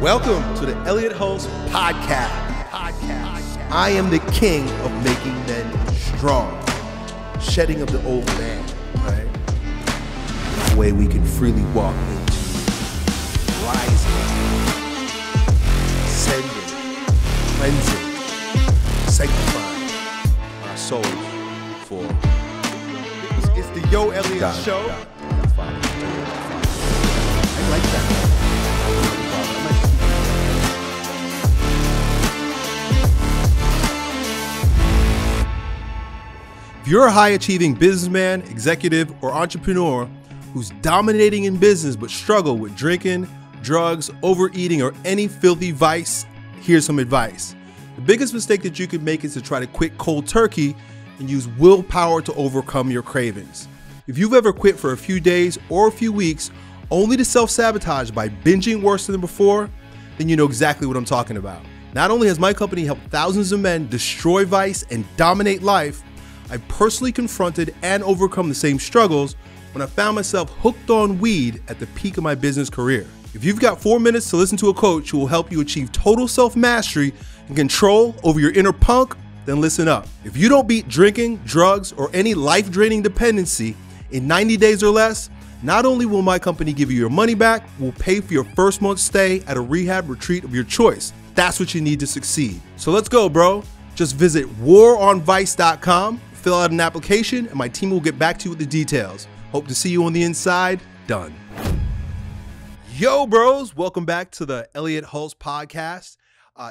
Welcome to the Elliott Hulse Podcast. I am the king of making men strong. Shedding of the old man, right? That way we can freely walk into rising, ascending, cleansing, sanctifying our souls for. It's the Yo Elliott Show. I like that. If you're a high-achieving businessman, executive, or entrepreneur who's dominating in business but struggle with drinking, drugs, overeating, or any filthy vice, here's some advice. The biggest mistake that you could make is to try to quit cold turkey and use willpower to overcome your cravings. If you've ever quit for a few days or a few weeks only to self-sabotage by binging worse than before, then you know exactly what I'm talking about. Not only has my company helped thousands of men destroy vice and dominate life, I personally confronted and overcome the same struggles when I found myself hooked on weed at the peak of my business career. If you've got 4 minutes to listen to a coach who will help you achieve total self-mastery and control over your inner punk, then listen up. If you don't beat drinking, drugs, or any life-draining dependency in 90 days or less, not only will my company give you your money back, we'll pay for your first month's stay at a rehab retreat of your choice. That's what you need to succeed. So let's go, bro. Just visit waronvice.com. Fill out an application and my team will get back to you with the details. Hope to see you on the inside. Done. Yo, bros. Welcome back to the Elliott Hulse Podcast.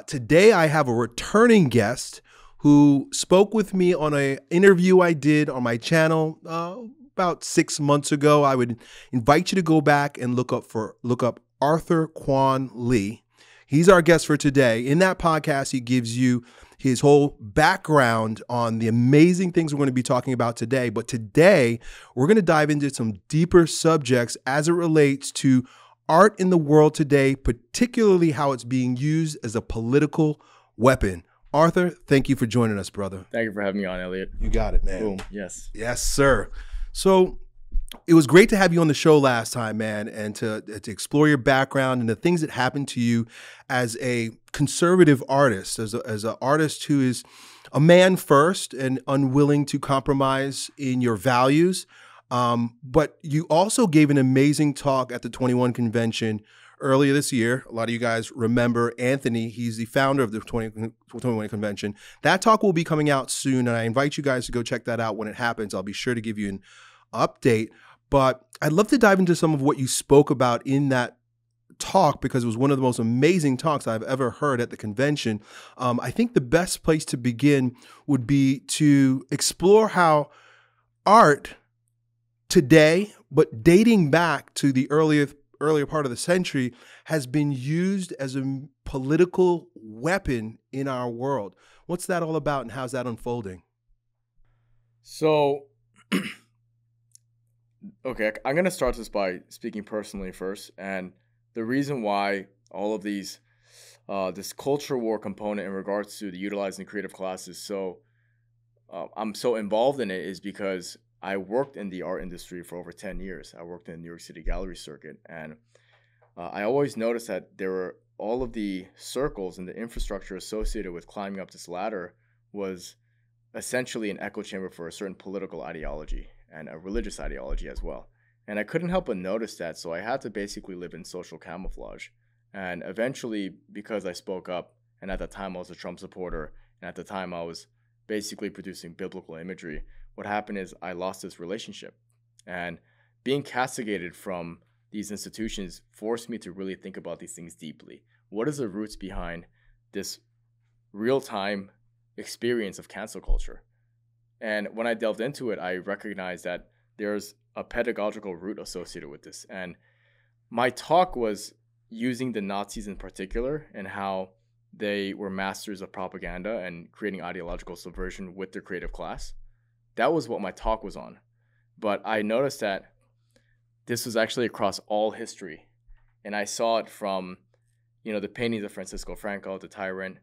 Today I have a returning guest who spoke with me on an interview I did on my channel about 6 months ago. I would invite you to go back and look up Arthur Kwon Lee. He's our guest for today. In that podcast, he gives you his whole background on the amazing things we're going to be talking about today. But today, we're going to dive into some deeper subjects as it relates to art in the world today, particularly how it's being used as a political weapon. Arthur, thank you for joining us, brother. Thank you for having me on, Elliott. You got it, man. Boom. Yes. Yes, sir. So it was great to have you on the show last time, man, and to explore your background and the things that happened to you as a conservative artist, as an artist who is a man first and unwilling to compromise in your values. But you also gave an amazing talk at the 21 convention earlier this year. A lot of you guys remember Anthony. He's the founder of the 21 convention. That talk will be coming out soon, and I invite you guys to go check that out when it happens. I'll be sure to give you an update, but I'd love to dive into some of what you spoke about in that talk because it was one of the most amazing talks I've ever heard at the convention. I think the best place to begin would be to explore how art today, but dating back to the earlier part of the century, has been used as a political weapon in our world. What's that all about and how's that unfolding? So okay, I'm going to start this by speaking personally first. And the reason why all of these, this culture war component in regards to the utilizing creative classes, so I'm so involved in it is because I worked in the art industry for over 10 years. I worked in the New York City gallery circuit. And I always noticed that there were all of the circles and the infrastructure associated with climbing up this ladder was essentially an echo chamber for a certain political ideology and a religious ideology as well. And I couldn't help but notice that, so I had to basically live in social camouflage. And eventually, because I spoke up, and at the time I was a Trump supporter, and at the time I was basically producing biblical imagery, what happened is I lost this relationship. And being castigated from these institutions forced me to really think about these things deeply. What is the roots behind this real-time experience of cancel culture? And when I delved into it, I recognized that there's a pedagogical root associated with this. And my talk was using the Nazis in particular and how they were masters of propaganda and creating ideological subversion with their creative class. That was what my talk was on. But I noticed that this was actually across all history. And I saw it from, you know, the paintings of Francisco Franco, the tyrant,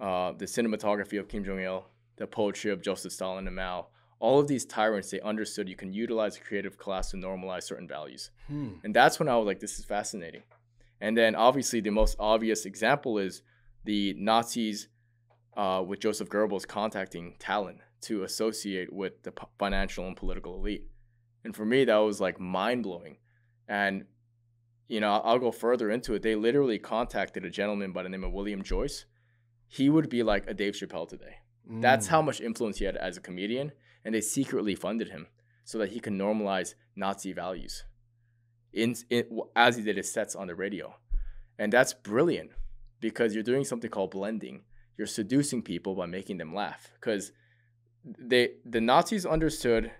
the cinematography of Kim Jong-il, the poetry of Joseph Stalin and Mao. All of these tyrants, they understood you can utilize a creative class to normalize certain values. And that's when I was like, this is fascinating. And then obviously the most obvious example is the Nazis with Joseph Goebbels contacting Talon to associate with the financial and political elite. And for me, that was like mind-blowing. And, you know, I'll go further into it. They literally contacted a gentleman by the name of William Joyce. He would be like a Dave Chappelle today. Mm. That's how much influence he had as a comedian. And they secretly funded him so that he could normalize Nazi values as he did his sets on the radio. And that's brilliant because you're doing something called blending. You're seducing people by making them laugh, because the Nazis understood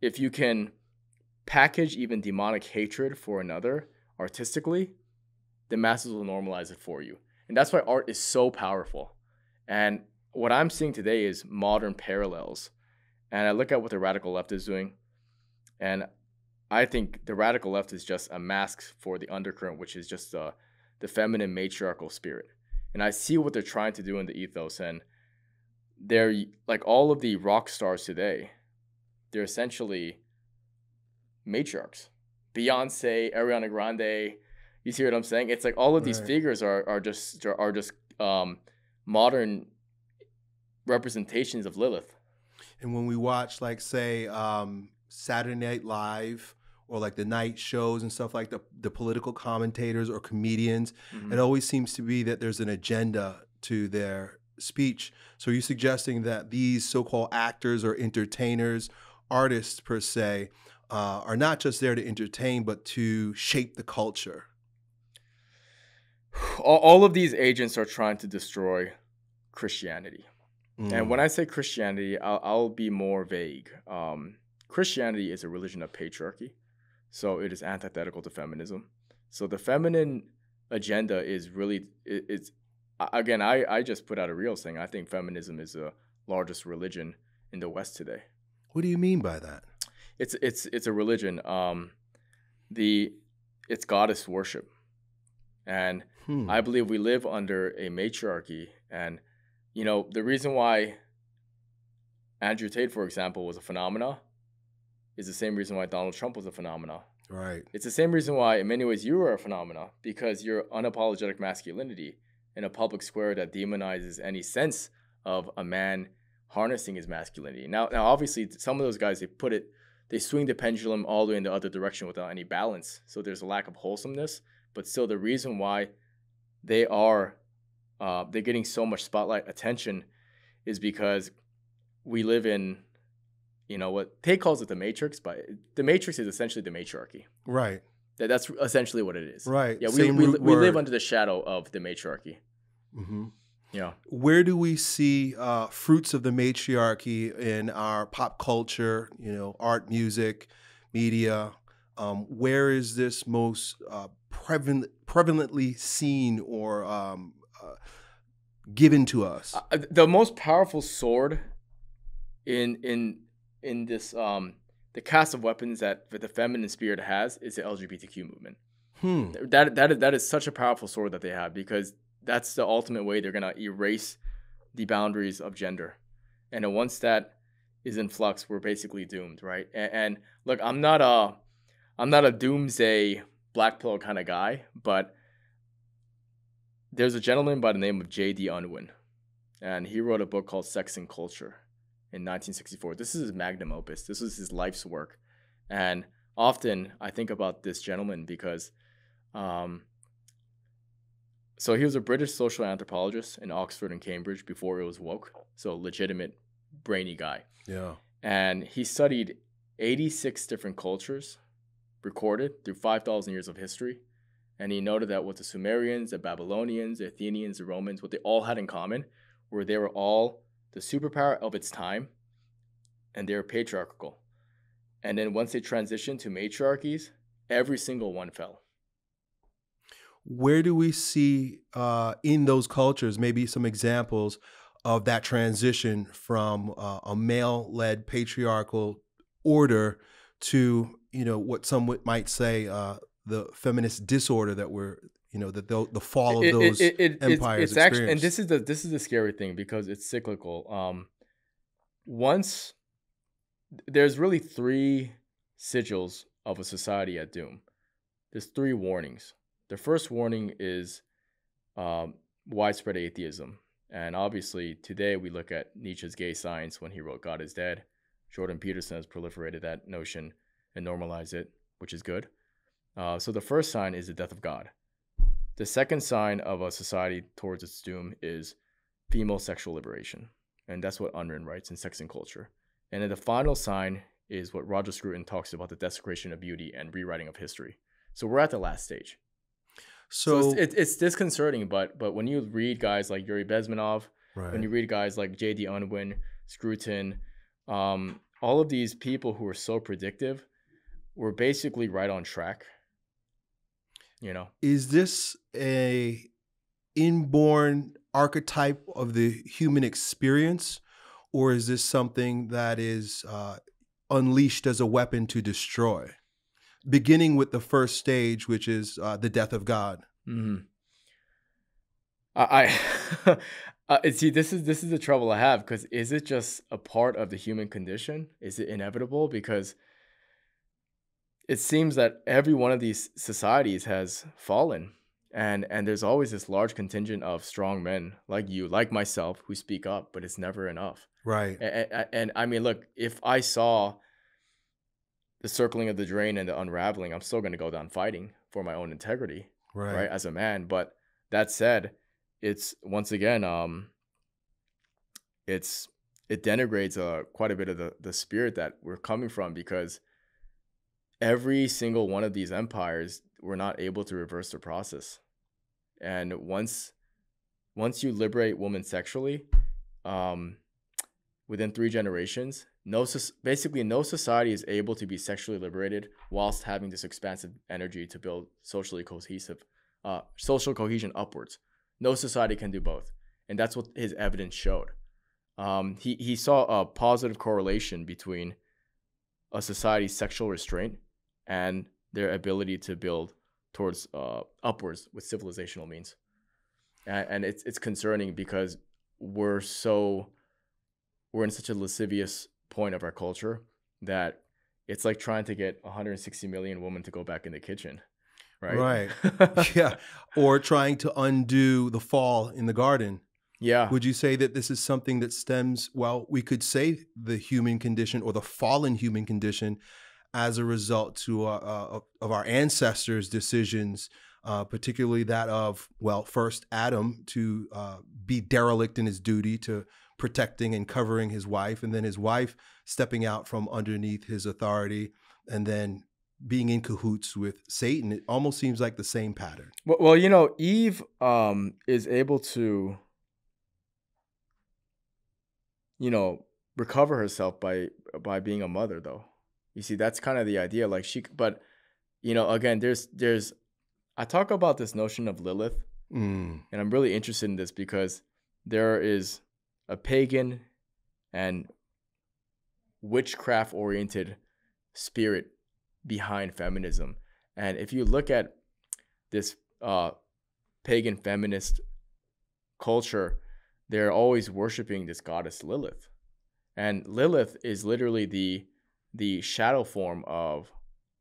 if you can package even demonic hatred for another artistically, the masses will normalize it for you. And that's why art is so powerful. And what I'm seeing today is modern parallels. And I look at what the radical left is doing. And I think the radical left is just a mask for the undercurrent, which is just the feminine matriarchal spirit. And I see what they're trying to do in the ethos. And they're like all of the rock stars today, they're essentially matriarchs. Beyonce, Ariana Grande, you see what I'm saying? It's like all of these figures are just modern representations of Lilith. And when we watch, like, say, Saturday Night Live or like the night shows and stuff, like the political commentators or comedians, it always seems to be that there's an agenda to their speech. So are you suggesting that these so-called actors or entertainers, artists per se, are not just there to entertain but to shape the culture? All of these agents are trying to destroy Christianity. And when I say Christianity, I'll be more vague. Christianity is a religion of patriarchy, so it is antithetical to feminism. So the feminine agenda is really, it's again, I just put out a reel saying I think feminism is the largest religion in the West today. What do you mean by that? It's a religion. It's goddess worship, and I believe we live under a matriarchy. And you know, the reason why Andrew Tate, for example, was a phenomena is the same reason why Donald Trump was a phenomena. Right. It's the same reason why, in many ways, you are a phenomena, because your unapologetic masculinity in a public square that demonizes any sense of a man harnessing his masculinity. Now, obviously, some of those guys, they swing the pendulum all the way in the other direction without any balance. So there's a lack of wholesomeness, but still the reason why they are... they're getting so much spotlight attention is because we live in, you know, what Tate calls it the matrix, but the matrix is essentially the matriarchy. Right. That's essentially what it is. Right. Yeah, we live under the shadow of the matriarchy. Mm-hmm. Yeah. Where do we see fruits of the matriarchy in our pop culture, you know, art, music, media? Where is this most prevalently seen or given to us? The most powerful sword in this the cast of weapons that the feminine spirit has is the LGBTQ movement. That is such a powerful sword that they have, because that's the ultimate way they're gonna erase the boundaries of gender. And once that is in flux, we're basically doomed, right? And look, I'm not a doomsday black pill kind of guy, but there's a gentleman by the name of J.D. Unwin, and he wrote a book called Sex and Culture in 1964. This is his magnum opus. This was his life's work. And often I think about this gentleman because so he was a British social anthropologist in Oxford and Cambridge before it was woke, so legitimate, brainy guy. Yeah. And he studied 86 different cultures recorded through 5,000 years of history. And he noted that what the Sumerians, the Babylonians, the Athenians, the Romans, what they all had in common were they were all the superpower of its time, and they were patriarchal. And then once they transitioned to matriarchies, every single one fell. Where do we see in those cultures maybe some examples of that transition from a male-led patriarchal order to, you know, what some might say the feminist disorder that we're, you know, that the fall of those empires. It's actually, and this is the scary thing, because it's cyclical. Once there's really three sigils of a society at doom. There's three warnings. The first warning is widespread atheism. And obviously, today we look at Nietzsche's gay science when he wrote God is Dead. Jordan Peterson has proliferated that notion and normalized it, which is good. So the first sign is the death of God. The second sign of a society towards its doom is female sexual liberation. And that's what Unwin writes in Sex and Culture. And then the final sign is what Roger Scruton talks about, the desecration of beauty and rewriting of history. So we're at the last stage. So it's disconcerting, but when you read guys like Yuri Bezmenov, right, when you read guys like J.D. Unwin, Scruton, all of these people who are so predictive were basically right on track. You know, is this a inborn archetype of the human experience, or is this something that is unleashed as a weapon to destroy? Beginning with the first stage, which is the death of God. Mm-hmm. See, this is the trouble I have, because is it just a part of the human condition? Is it inevitable? Because it seems that every one of these societies has fallen, and there's always this large contingent of strong men like you, like myself, who speak up, but it's never enough. Right. And I mean, look, if I saw the circling of the drain and the unraveling, I'm still going to go down fighting for my own integrity, right, as a man. But that said, it's once again, it denigrates quite a bit of the spirit that we're coming from, because every single one of these empires were not able to reverse the process. And once you liberate women sexually, within 3 generations. Basically no society is able to be sexually liberated whilst having this expansive energy to build social cohesion upwards. No society can do both. And that's what his evidence showed. He saw a positive correlation between a society's sexual restraint and their ability to build towards upwards with civilizational means. And it's concerning, because we're in such a lascivious point of our culture that it's like trying to get 160 million women to go back in the kitchen, right? Right. Yeah. Or trying to undo the fall in the garden. Yeah. Would you say that this is something that stems, well, we could say the human condition or the fallen human condition as a result of our ancestors' decisions, particularly that of, well, first Adam to be derelict in his duty to protecting and covering his wife, and then his wife stepping out from underneath his authority, and then being in cahoots with Satan. It almost seems like the same pattern. Well, you know, Eve is able to, you know, recover herself by being a mother, though. You see, that's kind of the idea. Like but you know, again, I talk about this notion of Lilith, and I'm really interested in this because there is a pagan and witchcraft-oriented spirit behind feminism. And if you look at this pagan feminist culture, they're always worshiping this goddess Lilith. And Lilith is literally the shadow form of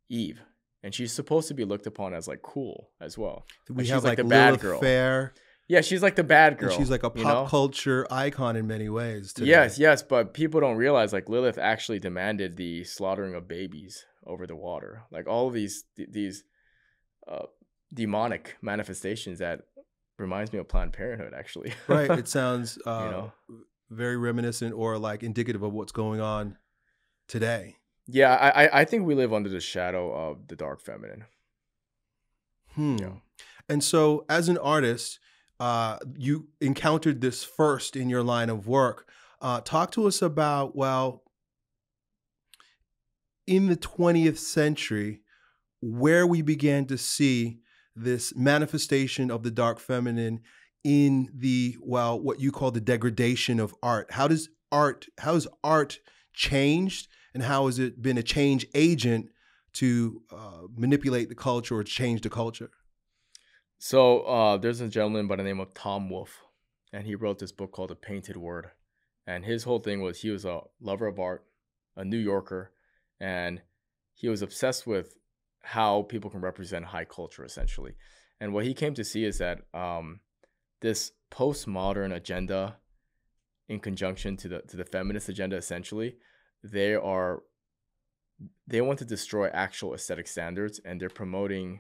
Eve. And she's supposed to be looked upon as like cool as well. We have like the bad girl. Lilith Fair. Yeah, she's like the bad girl. And she's like a pop culture icon in many ways today. Yes, but people don't realize like Lilith actually demanded the slaughtering of babies over the water. Like all of these demonic manifestations that reminds me of Planned Parenthood, actually. Right, it sounds very reminiscent or like indicative of what's going on today. Yeah, I think we live under the shadow of the dark feminine. Hmm. Yeah. And so as an artist, you encountered this first in your line of work. Talk to us about, well, in the 20th century, where we began to see this manifestation of the dark feminine in the, well, what you call the degradation of art. How is art changed, and how has it been a change agent to manipulate the culture or change the culture? So there's a gentleman by the name of Tom Wolfe, and he wrote this book called The Painted Word. And his whole thing was he was a lover of art, a New Yorker, and he was obsessed with how people can represent high culture, essentially. And what he came to see is that this postmodern agenda, in conjunction to the feminist agenda, essentially, they want to destroy actual aesthetic standards, and they're promoting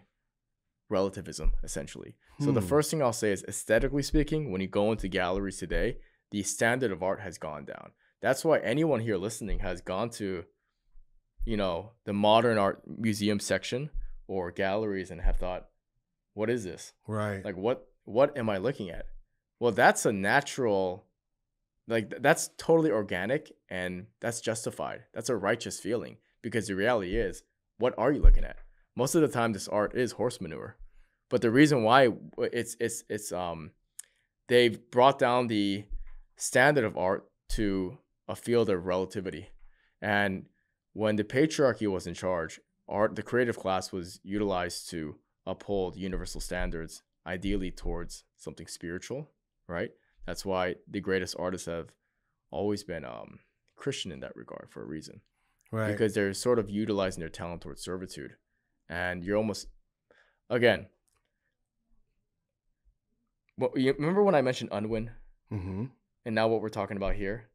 relativism, essentially. So the first thing I'll say is, aesthetically speaking, when you go into galleries today, the standard of art has gone down. That's why anyone here listening has gone to, you know, the modern art museum section or galleries and have thought, what is this? Right. Like, what am I looking at? Well, that's a natural, like, that's totally organic, and that's justified. That's a righteous feeling, because the reality is, what are you looking at? Most of the time, this art is horse manure. But the reason why they've brought down the standard of art to a field of relativity. And when the patriarchy was in charge, art, the creative class, was utilized to uphold universal standards, ideally towards something spiritual, right? That's why the greatest artists have always been Christian in that regard, for a reason. Right. Because they're sort of utilizing their talent towards servitude. And you're almost, again, you remember when I mentioned Unwin? Mm-hmm. And now what we're talking about here?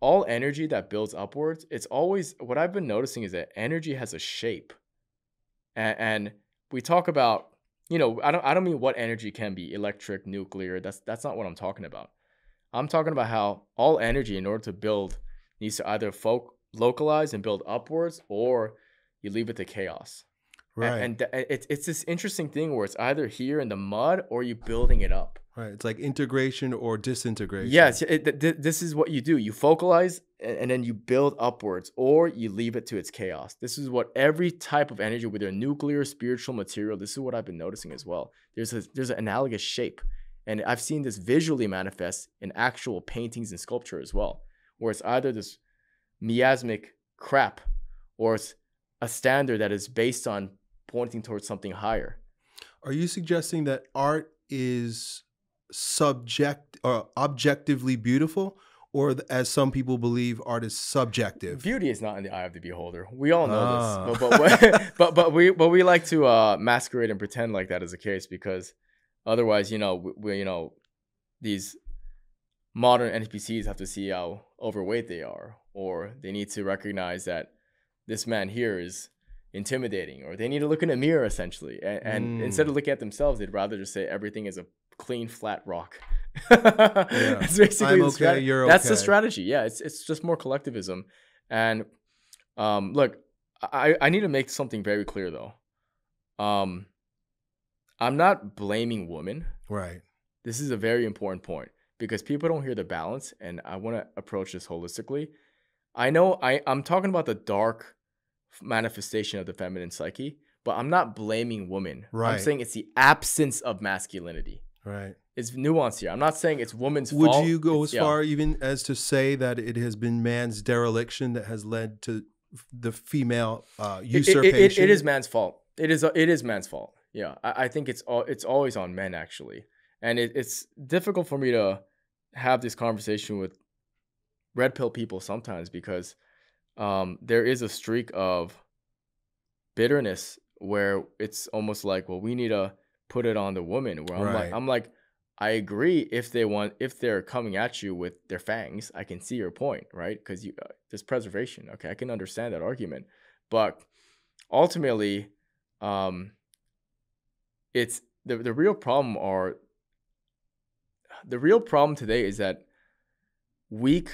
All energy that builds upwards, it's always, what I've been noticing is that energy has a shape. And we talk about, you know, I don't mean what energy can be, electric, nuclear, that's not what I'm talking about. I'm talking about how all energy, in order to build, needs to either localize and build upwards, or you leave it to chaos. Right. And it's this interesting thing where it's either here in the mud or you're building it up. Right. It's like integration or disintegration. Yes. This is what you do. You focalize and then you build upwards, or you leave it to its chaos. This is what every type of energy, whether nuclear, spiritual, material, this is what I've been noticing as well. There's an analogous shape. And I've seen this visually manifest in actual paintings and sculpture as well, where it's either this miasmic crap or it's a standard that is based on pointing towards something higher. Are you suggesting that art is objectively beautiful, or as some people believe, art is subjective? Beauty is not in the eye of the beholder. We all know this, but we like to masquerade and pretend like that is the case, because otherwise, you know, we these modern NPCs have to see how overweight they are, or they need to recognize that this man here is intimidating, or they need to look in a mirror, essentially. And instead of looking at themselves, they'd rather just say everything is a clean, flat rock. Yeah. That's basically the strategy. Yeah, it's just more collectivism. And look, I need to make something very clear, though. I'm not blaming women. Right. This is a very important point, because people don't hear the balance, and I want to approach this holistically. I know I'm talking about the dark manifestation of the feminine psyche, but I'm not blaming women. Right. I'm saying it's the absence of masculinity. Right. It's nuanced here. I'm not saying it's woman's fault. Would you go as far even as to say that it has been man's dereliction that has led to the female usurpation? It is man's fault. It is man's fault. Yeah, I think it's always on men, actually, and it's difficult for me to have this conversation with red pill people sometimes, because there is a streak of bitterness where it's almost like, well, we need to put it on the woman, where I'm like, I agree if they're coming at you with their fangs, I can see your point, right? Because there's preservation. Okay, I can understand that argument, but ultimately, it's the real problem are the real problem today is that weak,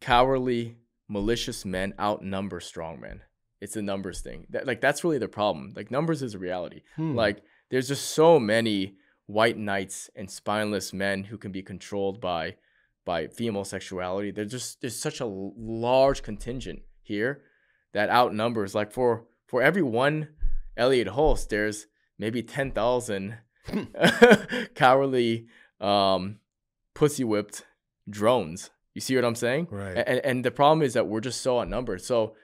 cowardly, malicious men outnumber strong men. It's a numbers thing. That's really the problem. Like, numbers is a reality. Like, there's just so many white knights and spineless men who can be controlled by female sexuality. There's such a large contingent here that outnumbers. Like, for every one Elliott Hulse, there's maybe 10,000 cowardly, pussy whipped drones. You see what I'm saying? Right. And the problem is that we're just so outnumbered. So,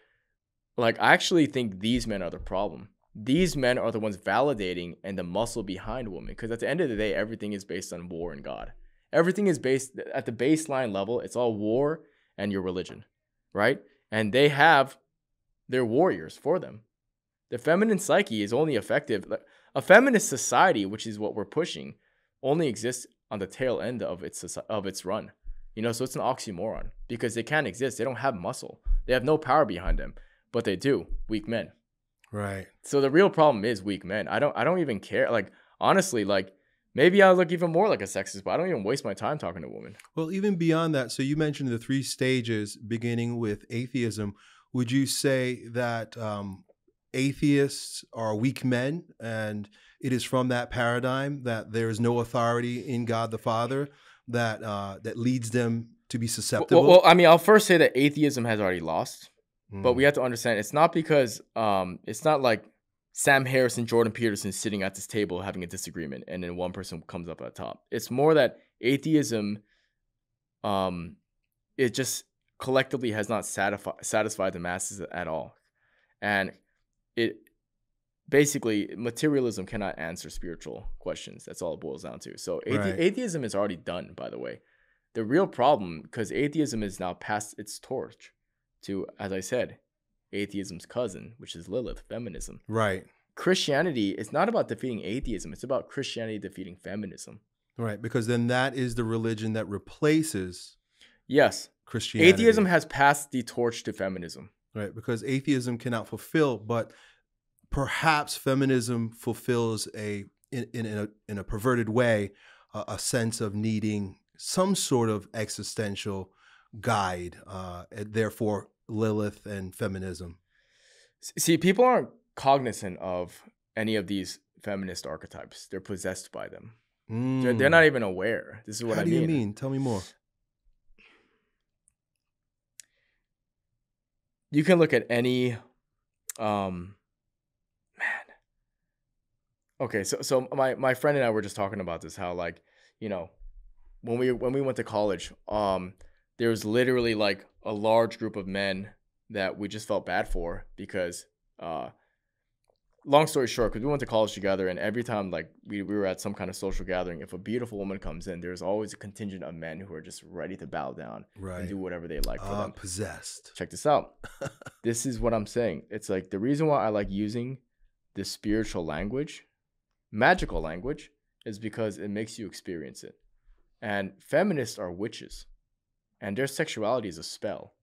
like, I actually think these men are the problem. These men are the ones validating and the muscle behind women. Because at the end of the day, everything is based on war and God. Everything is based at the baseline level. It's all war and your religion, right? And they have their warriors for them. The feminine psyche is only effective. A feminist society, which is what we're pushing, only exists on the tail end of its run. You know, so it's an oxymoron because they can't exist. They don't have muscle. They have no power behind them, but they do. Weak men. Right. So the real problem is weak men. I don't even care. Like, honestly, like, maybe I look even more like a sexist, but I don't even waste my time talking to women. Well, even beyond that, so you mentioned the three stages beginning with atheism. Would you say that atheists are weak men, and it is from that paradigm that there is no authority in God the Father that that leads them to be susceptible? Well, I mean, I'll first say that atheism has already lost, but we have to understand it's not because it's not like Sam Harris and Jordan Peterson sitting at this table having a disagreement and then one person comes up at the top. It's more that atheism, it just collectively has not satisfied the masses at all. And it basically, materialism cannot answer spiritual questions. That's all it boils down to. So atheism is already done, by the way. The real problem, because atheism is now past its torch to, as I said, atheism's cousin, which is Lilith, feminism. Right. Christianity is not about defeating atheism. It's about Christianity defeating feminism. Right, because then that is the religion that replaces Christianity. Atheism has passed the torch to feminism. Right, because atheism cannot fulfill, but perhaps feminism fulfills in a perverted way a sense of needing some sort of existential guide, and therefore Lilith and feminism. See, people aren't cognizant of any of these feminist archetypes. They're possessed by them. They're not even aware. This is what I mean. How do you mean? Tell me more. You can look at any, Okay, so my friend and I were just talking about this, how, like, you know, when we went to college, there was literally like a large group of men that we just felt bad for because, long story short, because we went to college together, and every time like we were at some kind of social gathering, if a beautiful woman comes in, there's always a contingent of men who are just ready to bow down and do whatever they like for them. Possessed. Check this out. This is what I'm saying. It's like the reason why I like using this spiritual language, magical language, is because it makes you experience it. And feminists are witches. And their sexuality is a spell.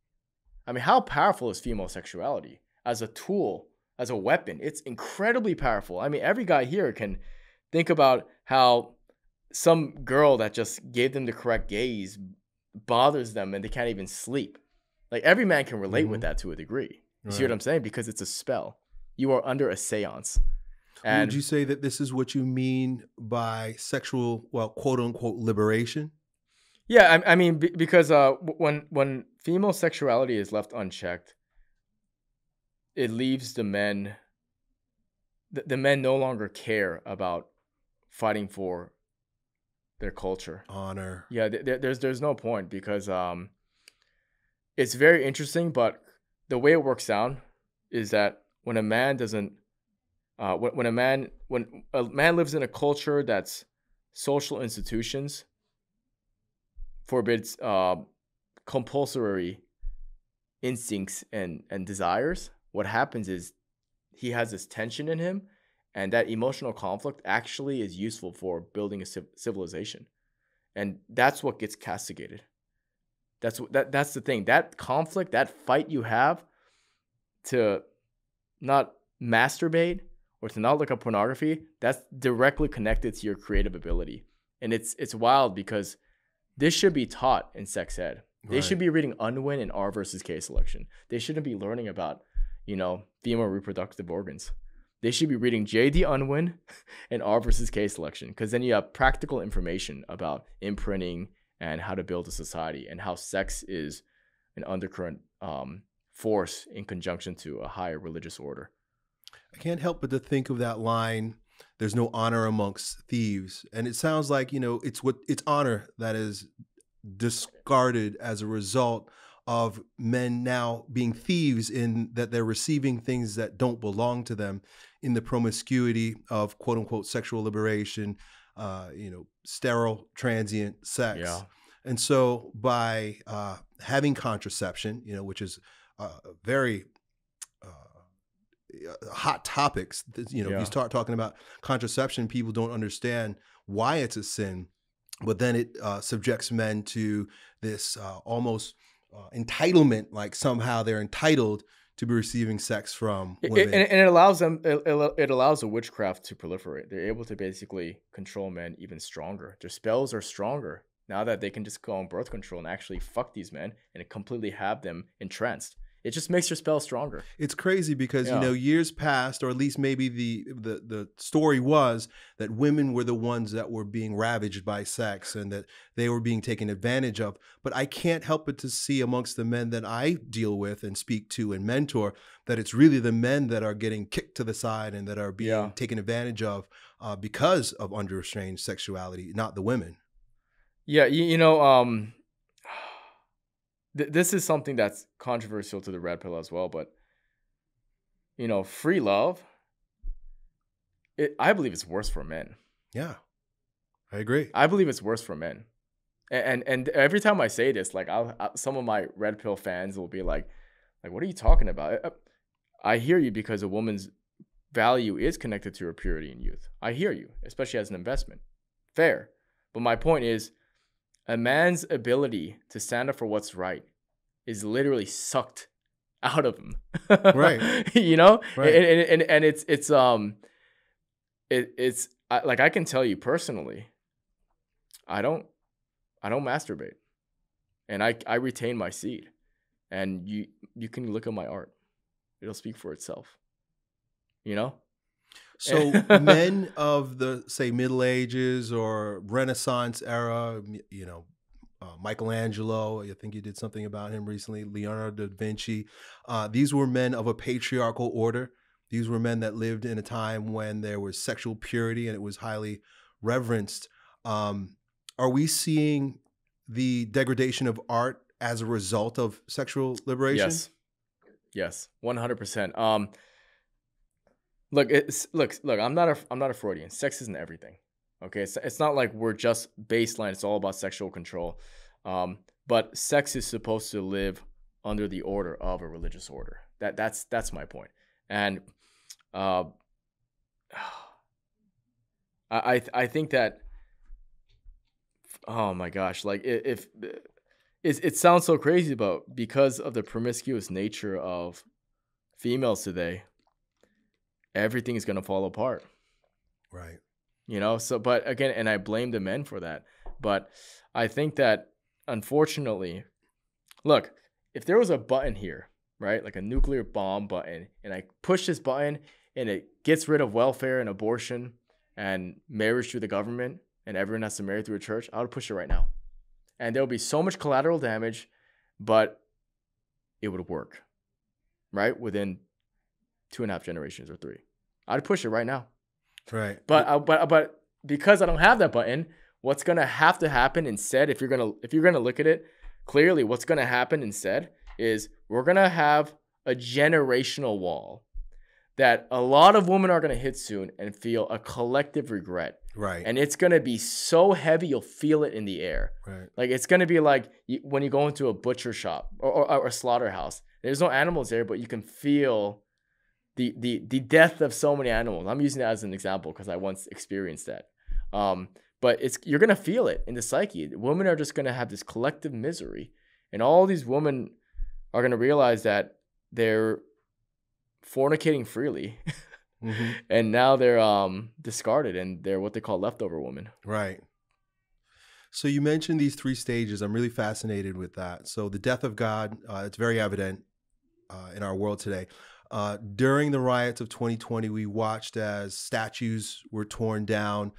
I mean, how powerful is female sexuality as a tool, as a weapon? It's incredibly powerful. I mean, every guy here can think about how some girl that just gave them the correct gaze bothers them and they can't even sleep. Like, every man can relate with that to a degree. You see what I'm saying? Because it's a spell. You are under a seance. And would you say that this is what you mean by sexual, well, quote unquote, liberation? Yeah, I mean, because when female sexuality is left unchecked, it leaves the men. The men no longer care about fighting for their culture, honor. Yeah, there's no point, because it's very interesting, but the way it works out is that when a man doesn't, when a man lives in a culture that's social institutions forbids compulsory instincts and desires, what happens is he has this tension in him, and that emotional conflict actually is useful for building a civilization. And that's what gets castigated. That's the thing. That conflict, that fight you have to not masturbate or to not look up pornography, that's directly connected to your creative ability. And it's wild, because this should be taught in sex ed. They should be reading Unwin and R versus K selection. They shouldn't be learning about, you know, female reproductive organs. They should be reading J.D. Unwin and R versus K selection, because then you have practical information about imprinting and how to build a society and how sex is an undercurrent force in conjunction to a higher religious order. I can't help but to think of that line, "There's no honor amongst thieves." And it sounds like, you know, it's honor that is discarded as a result of men now being thieves, in that they're receiving things that don't belong to them in the promiscuity of quote unquote sexual liberation, you know, sterile transient sex. Yeah. And so by having contraception, you know, which is very hot topics. You know, yeah. If you start talking about contraception, people don't understand why it's a sin, but then it subjects men to this almost entitlement, like somehow they're entitled to be receiving sex from women. And it allows them, it allows the witchcraft to proliferate. They're able to basically control men even stronger. Their spells are stronger now that they can just go on birth control and actually fuck these men and completely have them entranced. It just makes your spell stronger. It's crazy because, yeah. You know, years passed, or at least maybe the story was that women were the ones that were being ravaged by sex and that they were being taken advantage of. But I can't help but to see amongst the men that I deal with and speak to and mentor that it's really the men that are getting kicked to the side and that are being yeah. taken advantage of because of unrestrained sexuality, not the women. Yeah, you know... This is something that's controversial to the red pill as well, but, you know, free love, I believe it's worse for men. Yeah, I agree. I believe it's worse for men. And every time I say this, like, some of my red pill fans will be like, what are you talking about? I hear you, because a woman's value is connected to her purity and youth. I hear you, especially as an investment. Fair. But my point is, a man's ability to stand up for what's right is literally sucked out of him. Right. You know? Right. And it's like, I can tell you personally, I don't masturbate, and I retain my seed, and you can look at my art. It'll speak for itself, you know? So men of the, say, Middle Ages or Renaissance era, you know, Michelangelo, I think you did something about him recently, Leonardo da Vinci. These were men of a patriarchal order. These were men that lived in a time when there was sexual purity and it was highly reverenced. Are we seeing the degradation of art as a result of sexual liberation? Yes. Yes, 100%. Look, look. I'm not a Freudian. Sex isn't everything, okay? It's not like we're just baseline. It's all about sexual control, but sex is supposed to live under the order of a religious order. That's my point. And I think that, oh my gosh, like it sounds so crazy, but because of the promiscuous nature of females today, everything is going to fall apart. Right. You know, so, but again, and I blame the men for that. But I think that, unfortunately, look, if there was a button here, right, like a nuclear bomb button, and I push this button and it gets rid of welfare and abortion and marriage through the government and everyone has to marry through a church, I would push it right now. And there'll be so much collateral damage, but it would work, right? Within 2.5 generations or 3. I'd push it right now. Right. But because I don't have that button, what's going to have to happen instead, if you're going to look at it clearly, what's going to happen instead is we're going to have a generational wall that a lot of women are going to hit soon and feel a collective regret. Right. And it's going to be so heavy, you'll feel it in the air. Right. Like, it's going to be like when you go into a butcher shop or a slaughterhouse. There's no animals there, but you can feel the death of so many animals. I'm using that as an example because I once experienced that. But you're going to feel it in the psyche. Women are just going to have this collective misery. And all these women are going to realize that they're fornicating freely. Mm-hmm. And now they're discarded, and they're what they call leftover women. Right. So you mentioned these 3 stages. I'm really fascinated with that. So the death of God, it's very evident in our world today. During the riots of 2020, we watched as statues were torn down,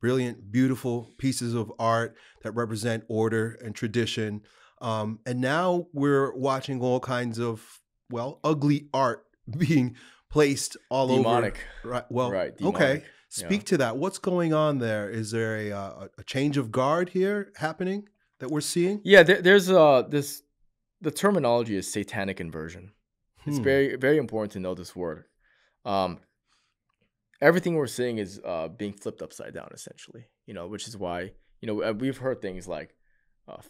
brilliant, beautiful pieces of art that represent order and tradition. And now we're watching all kinds of, well, ugly art being placed all over. Right, well, right, demonic. Okay. Speak to that. What's going on there? Is there a change of guard here happening that we're seeing? Yeah, the terminology is satanic inversion. It's very, very important to know this word. Everything we're seeing is being flipped upside down, essentially, you know, which is why, you know, we've heard things like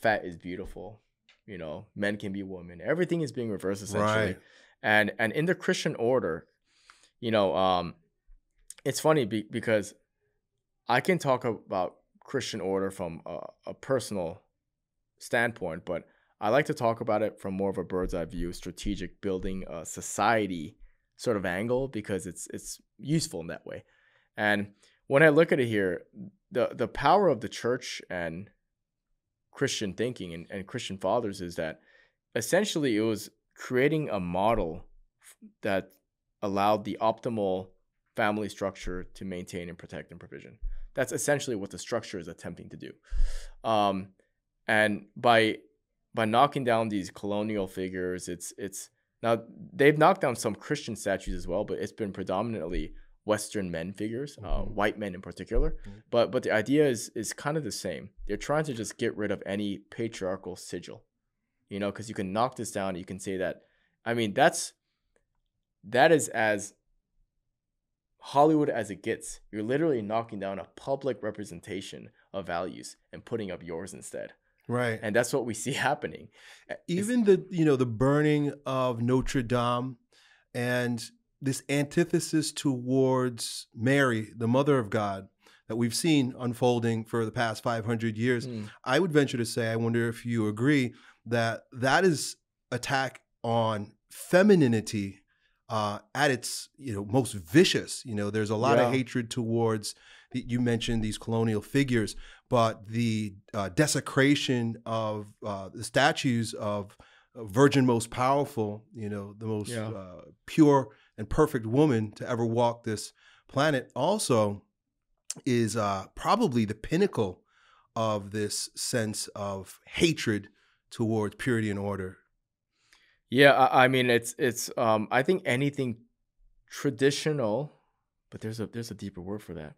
fat is beautiful, you know, men can be women. Everything is being reversed, essentially. Right. And in the Christian order, you know, it's funny because I can talk about Christian order from a personal standpoint, but I like to talk about it from more of a bird's eye view, strategic building a society sort of angle, because it's useful in that way. And when I look at it here, the power of the church and Christian thinking and Christian fathers is that essentially it was creating a model that allowed the optimal family structure to maintain and protect and provision. That's essentially what the structure is attempting to do. And by knocking down these colonial figures, it's now they've knocked down some Christian statues as well, but it's been predominantly Western men figures, white men in particular. But the idea is kind of the same. They're trying to just get rid of any patriarchal sigil, you know, because you can knock this down. You can say that. I mean, that is as Hollywood as it gets. You're literally knocking down a public representation of values and putting up yours instead. Right. And that's what we see happening. Even the burning of Notre Dame and this antithesis towards Mary, the mother of God, that we've seen unfolding for the past 500 years. I would venture to say, I wonder if you agree, that that is attack on femininity at its most vicious. There's a lot of hatred towards, you mentioned these colonial figures, but the desecration of the statues of Virgin Most Powerful, the most pure and perfect woman to ever walk this planet, also is probably the pinnacle of this sense of hatred towards purity and order. Yeah, I mean, it's I think anything traditional, but there's a deeper word for that.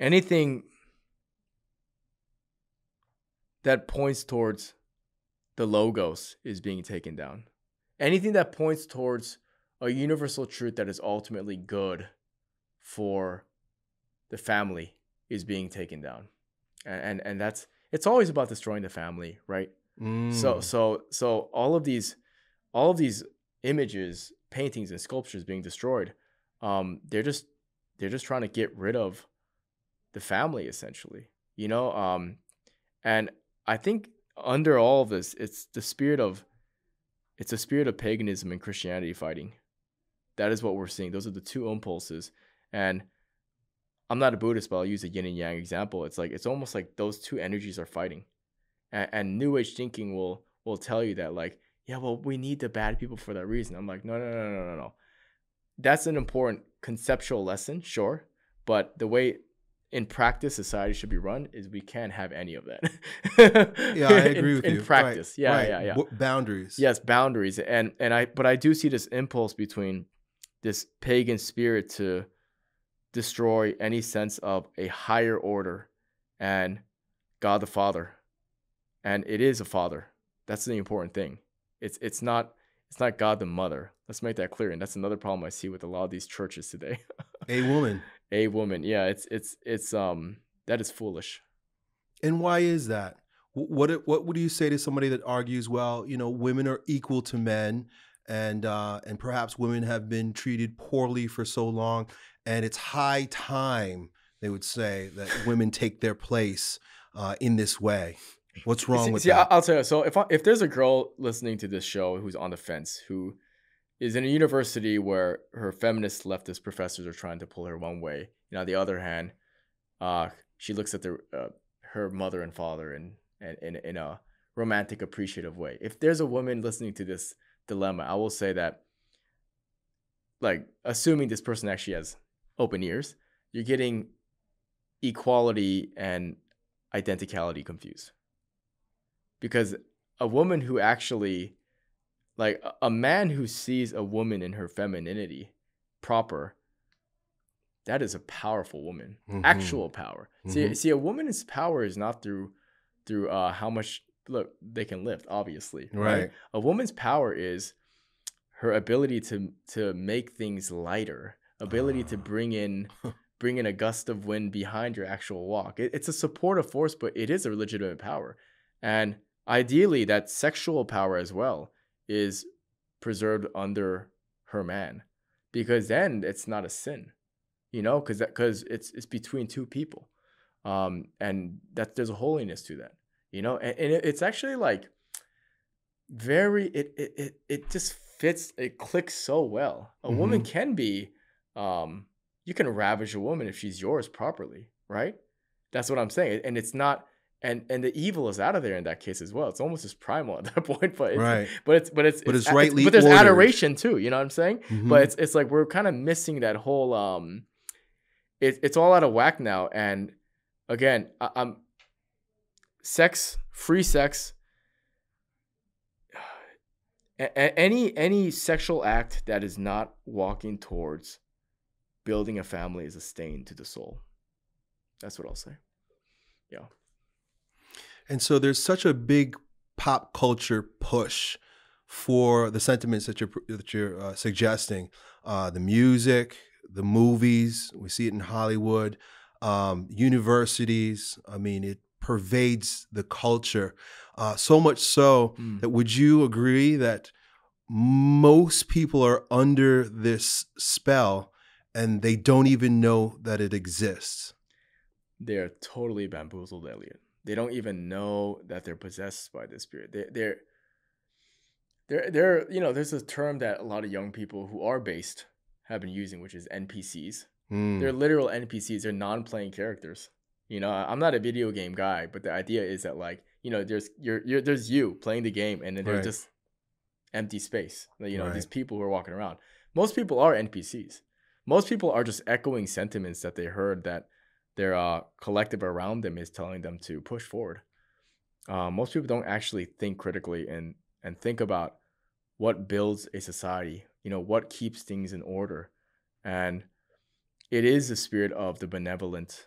Anything that points towards the logos is being taken down. Anything that points towards a universal truth that is ultimately good for the family is being taken down. And that's, it's always about destroying the family, right? So all of these images, paintings and sculptures being destroyed, they're just trying to get rid of the family essentially, and I think under all of this, it's the spirit of paganism and Christianity fighting. That is what we're seeing. Those are the two impulses. And I'm not a Buddhist, but I'll use a yin and yang example. It's almost like those two energies are fighting. And New Age thinking will tell you that, like, yeah, well, we need the bad people for that reason. I'm like, no. That's an important conceptual lesson, sure. But the way in practice society should be run is we can't have any of that. Yeah, I agree with you. In practice. Right. Yeah. Boundaries. Yes, boundaries. But I do see this impulse between this pagan spirit to destroy any sense of a higher order and God the Father. And it is a father. That's the important thing. It's not God the mother. Let's make that clear. And that's another problem I see with a lot of these churches today. A woman. A woman. Yeah, it's that is foolish. And why is that? What would you say to somebody that argues, well, women are equal to men, and perhaps women have been treated poorly for so long, and it's high time, they would say, that women take their place in this way. What's wrong with that? I'll tell you. So if there's a girl listening to this show who's on the fence, who is in a university where her feminist leftist professors are trying to pull her one way, and on the other hand, she looks at her mother and father in a romantic, appreciative way. If there's a woman listening to this dilemma, I will say that, like, assuming this person actually has open ears, you're getting equality and identicality confused. Because a woman who actually, like, a man who sees a woman in her femininity proper, that is a powerful woman, actual power. See, a woman's power is not through how much they can lift, obviously. Right. A woman's power is her ability to make things lighter, ability to bring in a gust of wind behind your actual walk. It's a supportive force, but it is a legitimate power. And ideally, that sexual power as well is preserved under her man, because then it's not a sin, you know, because it's between two people, and that there's a holiness to that, you know, and it's actually like very it just fits, it clicks so well. A woman can be, you can ravish a woman if she's yours properly, right? That's what I'm saying, and it's not. And the evil is out of there in that case as well. It's almost just primal at that point, but it's rightly, but there's ordered adoration too. You know what I'm saying? Mm-hmm. But it's like we're kind of missing that whole. It's all out of whack now. And again, free sex. Any sexual act that is not walking towards building a family is a stain to the soul. That's what I'll say. Yeah. And so there's such a big pop culture push for the sentiments that you're suggesting. The music, the movies, we see it in Hollywood, universities. I mean, it pervades the culture so much so that would you agree that most people are under this spell and they don't even know that it exists? They are totally bamboozled, Elliott. They don't even know that they're possessed by this spirit. They're you know, there's a term that a lot of young people who are based have been using, which is NPCs. They're literal NPCs. They're non-playing characters. You know, I'm not a video game guy, but the idea is that, like, you know, there's you playing the game, and then there's just empty space. You know, these people who are walking around. Most people are NPCs. Most people are just echoing sentiments that they heard that their collective around them is telling them to push forward. Most people don't actually think critically and think about what builds a society, you know, what keeps things in order. And it is the spirit of the benevolent,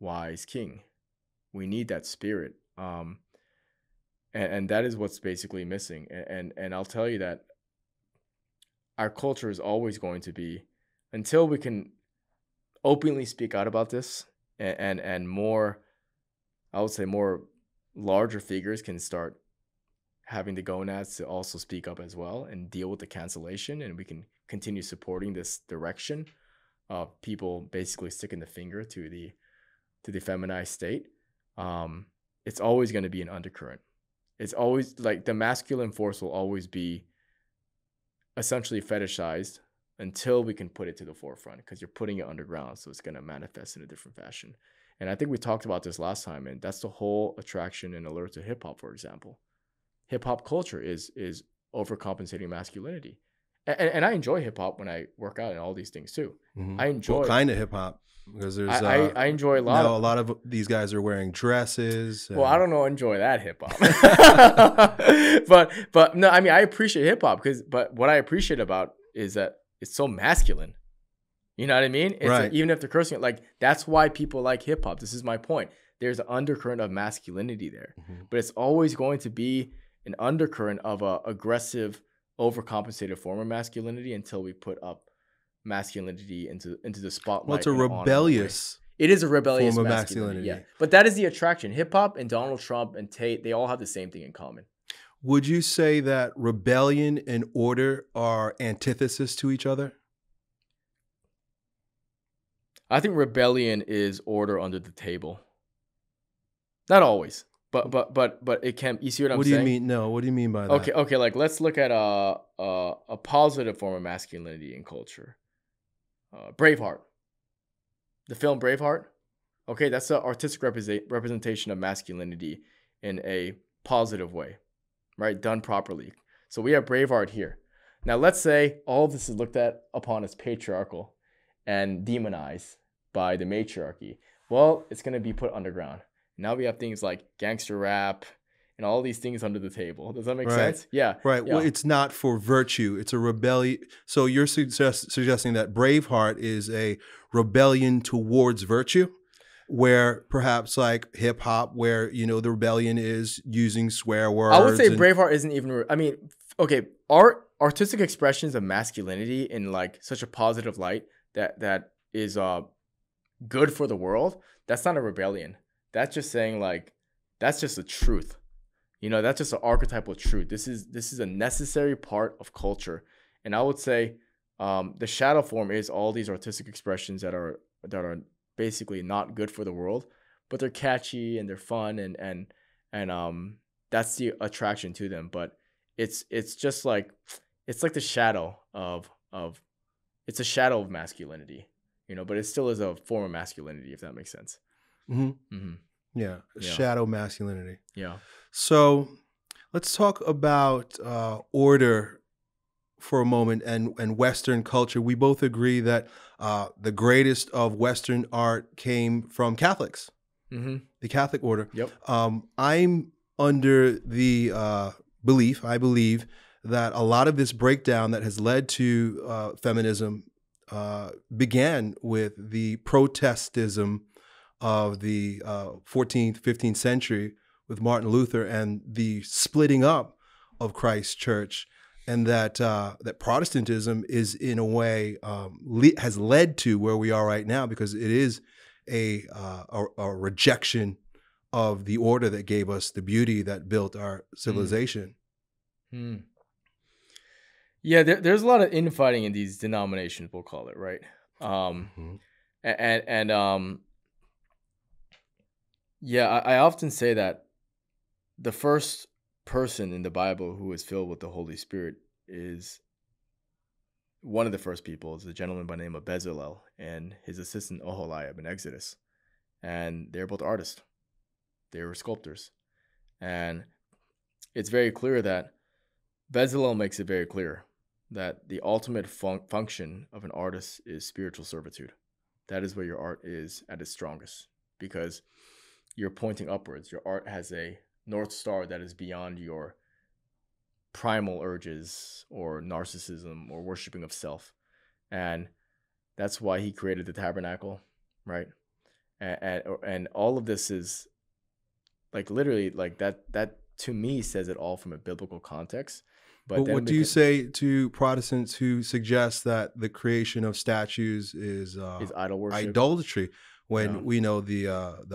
wise king. We need that spirit. And that is what's basically missing. And I'll tell you that our culture is always going to be, until we can openly speak out about this, and more, I would say more larger figures can start having the gonads to also speak up as well and deal with the cancellation, and we can continue supporting this direction of people basically sticking the finger to the feminized state. It's always going to be an undercurrent. It's always like the masculine force will always be essentially fetishized until we can put it to the forefront, because you're putting it underground, so it's going to manifest in a different fashion. And I think we talked about this last time, and that's the whole attraction and allure to hip-hop, for example. Hip-hop culture is overcompensating masculinity. And I enjoy hip-hop when I work out and all these things too. Mm-hmm. I enjoy what kind of hip-hop? Because there's I enjoy a lot. Now, a lot of these guys are wearing dresses. And... Well, I don't know, enjoy that hip hop, but no, I mean, I appreciate hip hop but what I appreciate about is that it's so masculine. You know what I mean? It's like, even if they're cursing it, like, that's why people like hip hop. This is my point. There's an undercurrent of masculinity there, but it's always going to be an undercurrent of a aggressive, overcompensated form of masculinity until we put up masculinity into the spotlight. Well, it's a rebellious. It is a rebellious form of masculinity. Yeah, but that is the attraction. Hip hop and Donald Trump and Tate, they all have the same thing in common. Would you say that rebellion and order are antithesis to each other? I think rebellion is order under the table. Not always, but it can. You see what I'm saying? What do you mean? No. What do you mean by that? Okay. Like, let's look at a positive form of masculinity in culture. Braveheart, the film Braveheart. Okay, that's an artistic representation of masculinity in a positive way. Right, done properly. So we have Braveheart here. Now let's say all of this is looked at upon as patriarchal and demonized by the matriarchy. Well, it's going to be put underground. Now we have things like gangster rap and all these things under the table. Does that make sense? Yeah. Right. Yeah. Well, it's not for virtue. It's a rebellion. So you're suggesting that Braveheart is a rebellion towards virtue? Where perhaps like hip hop, where, you know, the rebellion is using swear words. I would say Braveheart isn't even, I mean, okay, artistic expressions of masculinity in like such a positive light that is good for the world. That's not a rebellion. That's just saying, like, that's just the truth. You know, that's just an archetypal truth. This is a necessary part of culture. And I would say the shadow form is all these artistic expressions that are basically not good for the world, but they're catchy and they're fun and that's the attraction to them. But it's like the shadow of it's a shadow of masculinity, you know, but it still is a form of masculinity, if that makes sense. Mm-hmm. Mm-hmm. Yeah, yeah. Shadow masculinity. Yeah. So let's talk about order for a moment and Western culture. We both agree that the greatest of Western art came from Catholics, mm-hmm. the Catholic order. Yep. I'm under the I believe that a lot of this breakdown that has led to feminism began with the Protestism of the 14th, 15th century with Martin Luther and the splitting up of Christ's church, and that that Protestantism is in a way has led to where we are right now, because it is a rejection of the order that gave us the beauty that built our civilization. Mm. Yeah, there's a lot of infighting in these denominations, we'll call it, right? Mm-hmm. Yeah, I often say that the first person in the Bible who is filled with the Holy Spirit is one of the first people, is a gentleman by the name of Bezalel and his assistant Oholiab in Exodus. And they're both artists. They were sculptors. And it's very clear that Bezalel makes it very clear that the ultimate function of an artist is spiritual servitude. That is where your art is at its strongest, because you're pointing upwards. Your art has a North Star that is beyond your primal urges or narcissism or worshiping of self. And that's why he created the tabernacle, right? And all of this is like literally like that to me says it all from a biblical context. But what do you say to Protestants who suggest that the creation of statues is idol worship, idolatry? When we know the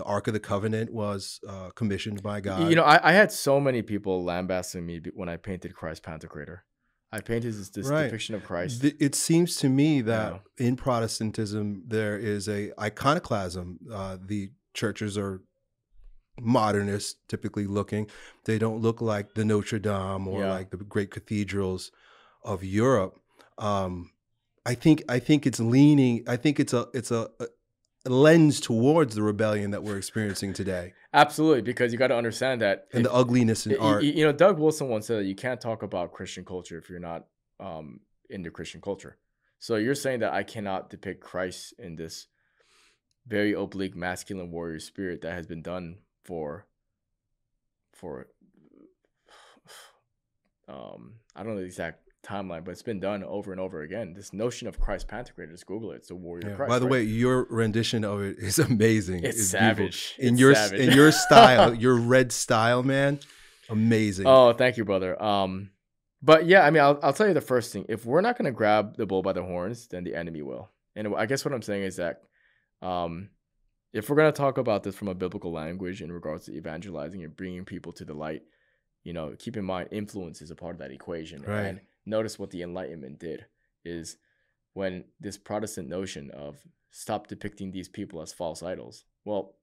Ark of the Covenant was commissioned by God. You know, I had so many people lambasting me when I painted Christ Pantocrator. I painted this right. depiction of Christ. It seems to me that in Protestantism, there is a iconoclasm. The churches are modernist, typically looking. They don't look like the Notre Dame or like the great cathedrals of Europe. I think it's leaning, I think it's a lens towards the rebellion that we're experiencing today. Absolutely, because you got to understand that. And the ugliness in art. You know, Doug Wilson once said that you can't talk about Christian culture if you're not into Christian culture. So you're saying that I cannot depict Christ in this very oblique masculine warrior spirit that has been done for I don't know the exact timeline, but it's been done over and over again. This notion of Christ Pantocrator, just Google it. It's the warrior of Christ. By the way, your rendition of it is amazing. It's savage. Beautiful. In your style, your red style, man, amazing. Oh, thank you, brother. But yeah, I mean, I'll tell you the first thing. If we're not going to grab the bull by the horns, then the enemy will. And I guess what I'm saying is that if we're going to talk about this from a biblical language in regards to evangelizing and bringing people to the light, you know, keep in mind influence is a part of that equation. Right. And notice what the Enlightenment did is when this Protestant notion of stop depicting these people as false idols. Well,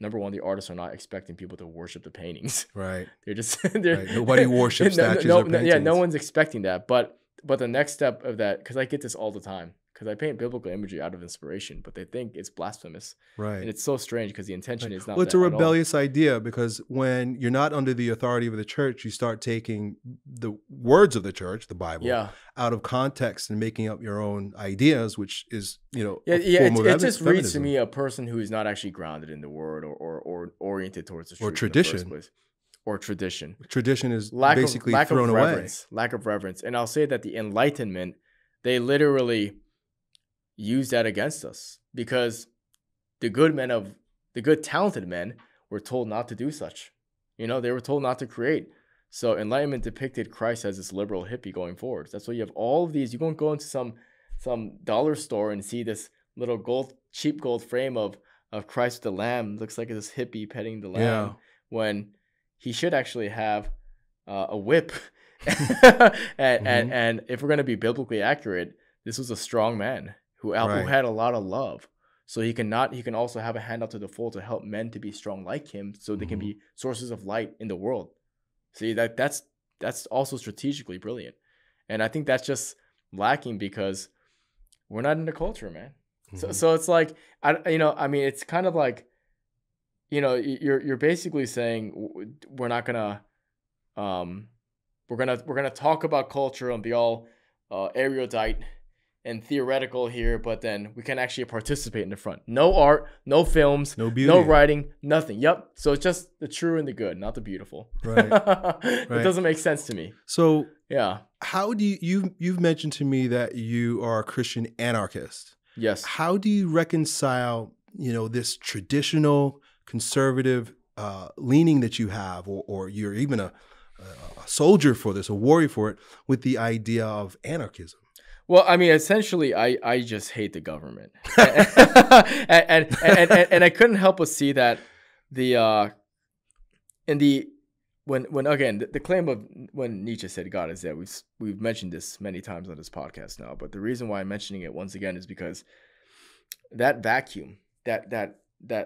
number one, the artists are not expecting people to worship the paintings. Right. They're just right. Nobody worships statues or paintings. Yeah, no one's expecting that. But the next step of that, because I get this all the time, because I paint biblical imagery out of inspiration, but they think it's blasphemous. Right. And it's so strange because the intention is not. Well, it's a rebellious idea, because when you're not under the authority of the church, you start taking the words of the church, the Bible, out of context and making up your own ideas, which is, you know, it just reads to me a person who is not actually grounded in the word or oriented towards the truth or tradition. In the first place. Or tradition. Tradition is basically thrown away. Lack of reverence. And I'll say that the Enlightenment, they literally use that against us, because the good talented men were told not to do such. You know, they were told not to create. So Enlightenment depicted Christ as this liberal hippie going forward. That's why you have all of these. You don't go into some dollar store and see this little cheap gold frame of Christ the Lamb. Looks like this hippie petting the lamb. When he should actually have a whip. And if we're going to be biblically accurate, this was a strong man who had a lot of love. So he can also have a hand out to the full to help men to be strong like him, so they can be sources of light in the world. See, that's also strategically brilliant. And I think that's just lacking because we're not in the culture, man. So it's like, it's kind of like, you're basically saying we're not gonna, we're gonna talk about culture and be all erudite and theoretical here, but then we can actually participate in the front. No art, no films, no beauty, no writing, nothing. Yep. So it's just the true and the good, not the beautiful. Right. It doesn't make sense to me. So yeah, how do you've mentioned to me that you are a Christian anarchist? Yes. How do you reconcile, this traditional conservative leaning that you have, or you're even a soldier for this, a warrior for it, with the idea of anarchism? Well, I mean, essentially, I just hate the government, and I couldn't help but see that the claim of when Nietzsche said God is dead. We've mentioned this many times on this podcast now, but the reason why I'm mentioning it once again is because that vacuum, that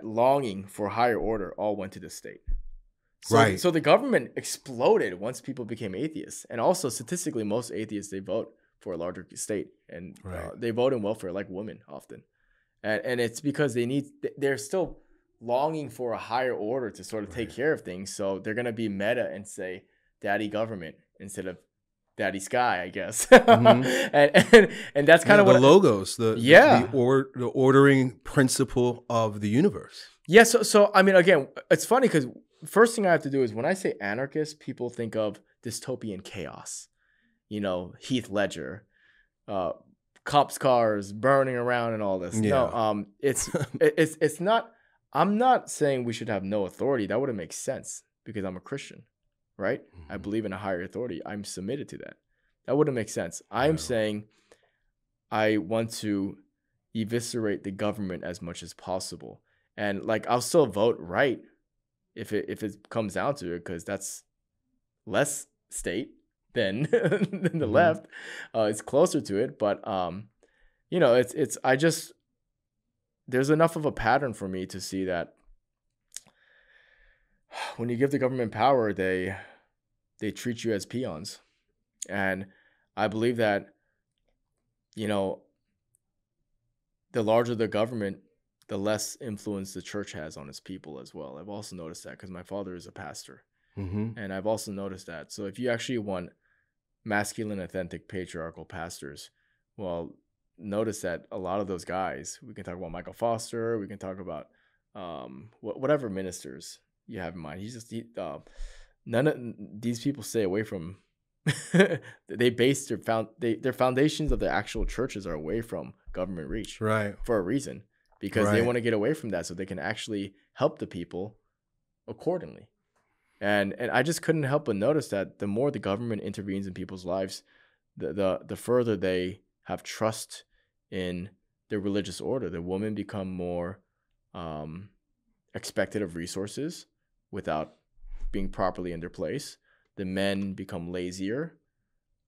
longing for higher order, all went to the state. So, right. So the government exploded once people became atheists, and also statistically, most atheists, they vote for a larger state, and they vote in welfare, like women often, and it's because they're still longing for a higher order to sort of take care of things. So they're gonna be meta and say daddy government instead of daddy sky, I guess. And that's kind of what the logos, the ordering principle of the universe. Yeah. So I mean, again, it's funny because first thing I have to do is when I say anarchist, people think of dystopian chaos. Heath Ledger, cops cars burning around and all this. Yeah. No, it's not. I'm not saying we should have no authority. That wouldn't make sense because I'm a Christian, right? I believe in a higher authority. I'm submitted to that. That wouldn't make sense. I'm saying I want to eviscerate the government as much as possible, and like I'll still vote right if it comes down to it, because that's less state than the left. It's closer to it, but there's enough of a pattern for me to see that when you give the government power, they treat you as peons. And I believe that the larger the government, the less influence the church has on its people as well. I've also noticed that because my father is a pastor. And I've also noticed that. So if you actually want masculine, authentic, patriarchal pastors, well, notice that a lot of those guys, we can talk about Michael Foster, we can talk about whatever ministers you have in mind. None of these people stay away from. They base their foundations of the actual churches are away from government reach, for a reason, because they want to get away from that so they can actually help the people accordingly. And I just couldn't help but notice that the more the government intervenes in people's lives, the further they have trust in their religious order. The women become more expected of resources without being properly in their place. The men become lazier.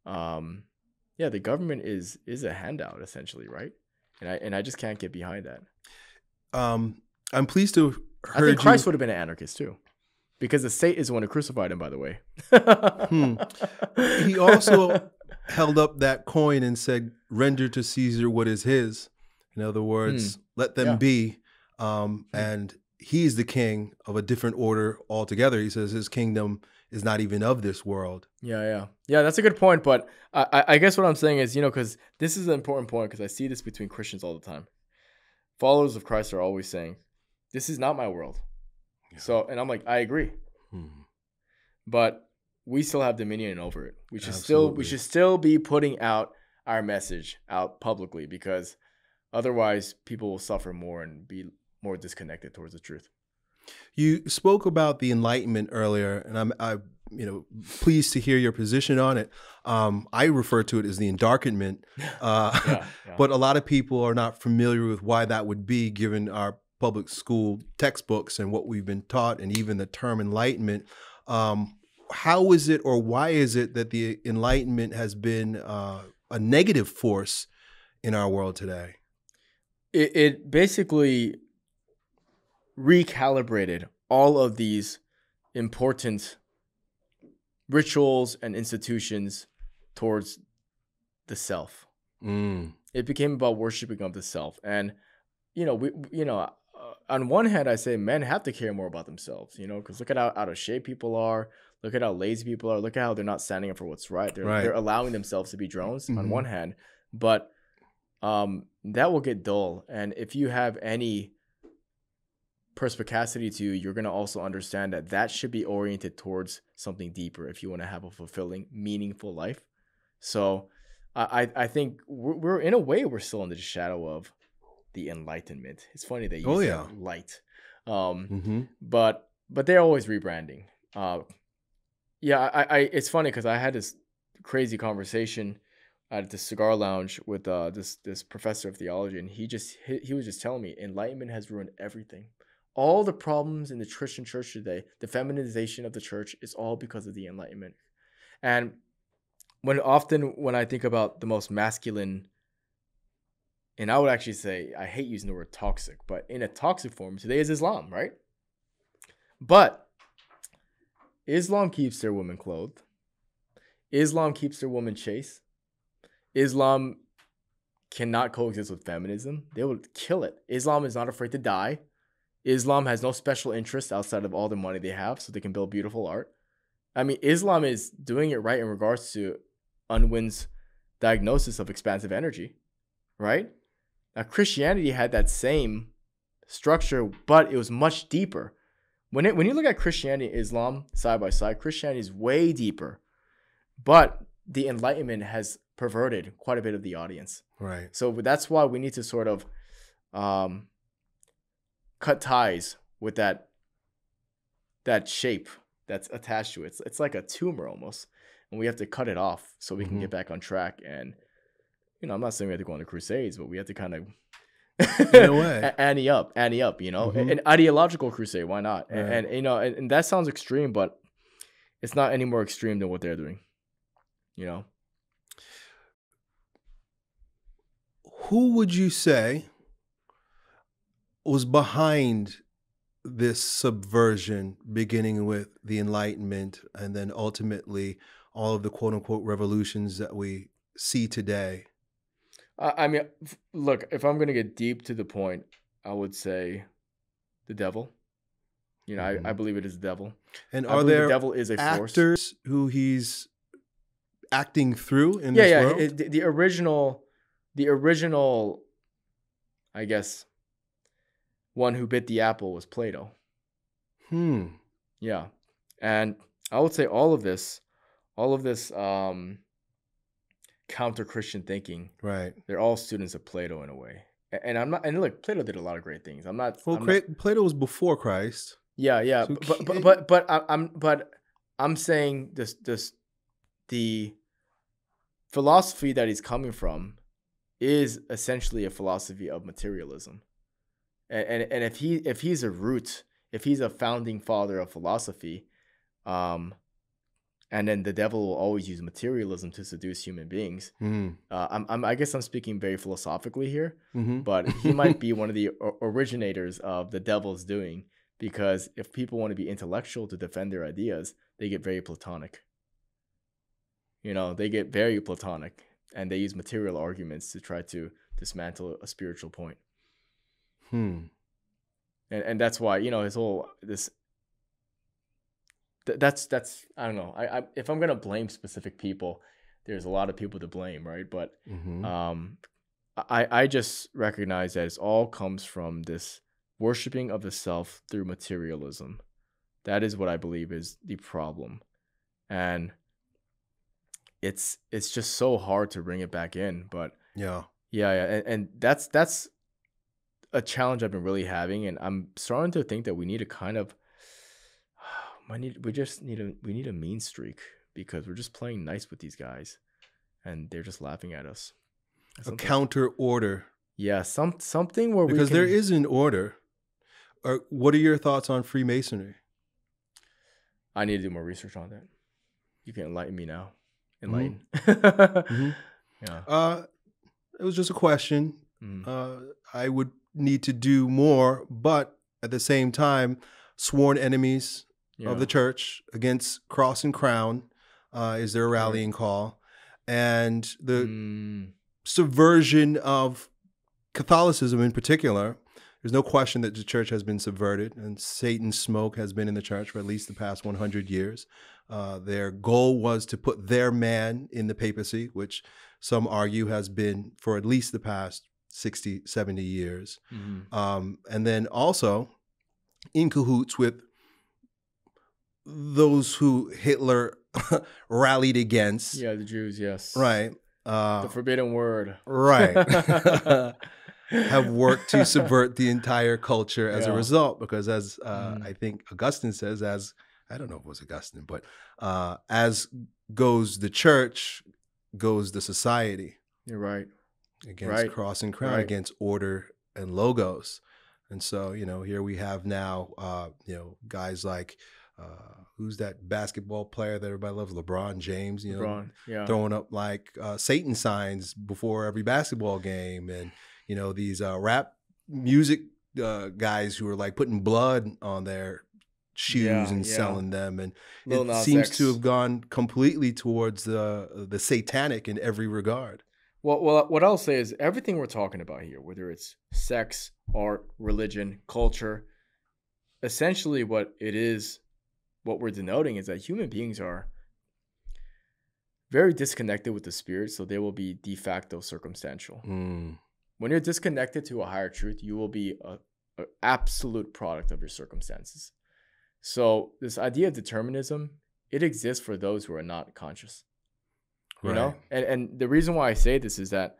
The government is a handout essentially, right? And I just can't get behind that. I'm pleased to have heard. I think Christ would have been an anarchist too. Because the state is the one who crucified him, by the way. He also held up that coin and said, "Render to Caesar what is his." In other words, let them be. And he's the king of a different order altogether. He says his kingdom is not even of this world. Yeah, that's a good point. But I guess what I'm saying is, because this is an important point, because I see this between Christians all the time. Followers of Christ are always saying, "This is not my world." So, and I'm like, I agree, but we still have dominion over it. We should still be putting out our message out publicly, because otherwise people will suffer more and be more disconnected towards the truth. You spoke about the Enlightenment earlier, and I'm pleased to hear your position on it. I refer to it as the Endarkenment, but a lot of people are not familiar with why that would be, given our public school textbooks and what we've been taught, and even the term Enlightenment. How is it, or why is it, that the Enlightenment has been a negative force in our world today? It basically recalibrated all of these important rituals and institutions towards the self. Mm. It became about worshiping of the self. And, you know, on one hand, I say men have to care more about themselves, you know, because look at how out of shape people are. Look at how lazy people are. Look at how they're not standing up for what's right. They're allowing themselves to be drones on one hand, but that will get dull. And if you have any perspicacity to you, you're going to also understand that that should be oriented towards something deeper if you want to have a fulfilling, meaningful life. So I think we're in a way, we're still in the shadow of the Enlightenment. It's funny they use light, but they're always rebranding. Yeah, it's funny because I had this crazy conversation at the cigar lounge with this professor of theology, and he was just telling me Enlightenment has ruined everything. All the problems in the Christian church today, the feminization of the church, is all because of the Enlightenment. And often when I think about the most masculine, and I would actually say I hate using the word toxic, but in a toxic form today is Islam, right? But Islam keeps their women clothed. Islam keeps their women chaste. Islam cannot coexist with feminism. They would kill it. Islam is not afraid to die. Islam has no special interest outside of all the money they have so they can build beautiful art. I mean, Islam is doing it right in regards to Unwin's diagnosis of expansive energy, right? Now, Christianity had that same structure, but it was much deeper. When you look at Christianity and Islam side by side, Christianity is way deeper, but the Enlightenment has perverted quite a bit of the audience. Right. So that's why we need to sort of cut ties with that shape that's attached to it. It's like a tumor almost, and we have to cut it off so we can get back on track. And, you know, I'm not saying we have to go on the Crusades, but we have to kind of ante up, you know, an ideological crusade. Why not? Right. And you know, and that sounds extreme, but it's not any more extreme than what they're doing, you know. Who would you say was behind this subversion, beginning with the Enlightenment and then ultimately all of the quote unquote revolutions that we see today? I mean, look, if I'm going to get deep to the point, I would say the devil. You know, I believe it is the devil. And are there the devil is a actors force who he's acting through in this world? Yeah, the original, I guess, one who bit the apple was Plato. Yeah. And I would say all of this, counter-Christian thinking, right? They're all students of Plato in a way. And I'm not, and look, Plato did a lot of great things. I'm not. Well, Plato was before Christ. Yeah. So but I'm saying this the philosophy that he's coming from is essentially a philosophy of materialism. And if he's a root, if he's a founding father of philosophy, and then the devil will always use materialism to seduce human beings. I guess I'm speaking very philosophically here, but he might be one of the originators of the devil's doing, because if people want to be intellectual to defend their ideas, they get very platonic. You know, they get very platonic, and they use material arguments to try to dismantle a spiritual point. And that's why, you know, his whole this. That's I don't know. I if I'm gonna blame specific people, there's a lot of people to blame, right? But I just recognize that it all comes from this worshiping of the self through materialism. That is what I believe is the problem, and it's just so hard to bring it back in. But and that's a challenge I've been really having, and I'm starting to think that we need to kind of. We need a mean streak, because we're just playing nice with these guys, and they're just laughing at us. Something. A counter order. Yeah, something where because there is an order. What are your thoughts on Freemasonry? I need to do more research on that. You can enlighten me now. Enlighten. Mm-hmm. Yeah. It was just a question. Mm. I would need to do more, but at the same time, sworn enemies of the church against cross and crown is their rallying call. And the subversion of Catholicism in particular, there's no question that the church has been subverted, and Satan's smoke has been in the church for at least the past 100 years. Their goal was to put their man in the papacy, which some argue has been for at least the past 60, 70 years. Mm-hmm. And then also in cahoots with those who Hitler rallied against. Yeah, the Jews, yes. Right. The forbidden word. Right. Have worked to subvert the entire culture as a result, because as I think Augustine says, as I don't know if it was Augustine, but as goes the church, goes the society. You're right. Against cross and crown, against order and logos. And so, you know, here we have now, you know, guys like, who's that basketball player that everybody loves? LeBron James, you know, throwing up like Satan signs before every basketball game. And, you know, these rap music guys who are like putting blood on their shoes and selling them. And Lil Nas X seems to have gone completely towards the satanic in every regard. Well, what I'll say is everything we're talking about here, whether it's sex, art, religion, culture, essentially what it is, what we're denoting is that human beings are very disconnected with the spirit, so they will be de facto circumstantial. Mm. When you're disconnected to a higher truth, you will be an absolute product of your circumstances. So this idea of determinism, it exists for those who are not conscious. You know, and the reason why I say this is that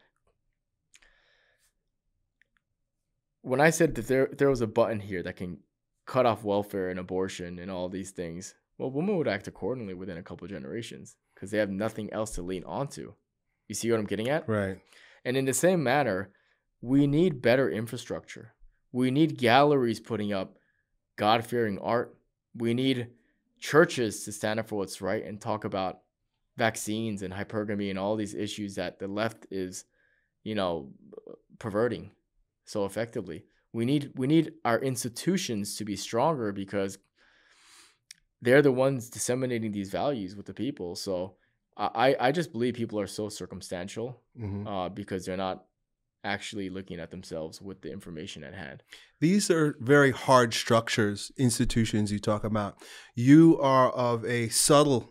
when I said that there was a button here that can cut off welfare and abortion and all these things, well, women would act accordingly within a couple of generations because they have nothing else to lean onto. You see what I'm getting at? Right. And in the same manner, we need better infrastructure. We need galleries putting up God-fearing art. We need churches to stand up for what's right and talk about vaccines and hypergamy and all these issues that the left is, you know, perverting so effectively. We need our institutions to be stronger because they're the ones disseminating these values with the people. So I just believe people are so circumstantial because they're not actually looking at themselves with the information at hand. These are very hard structures, institutions you talk about. You are of a subtle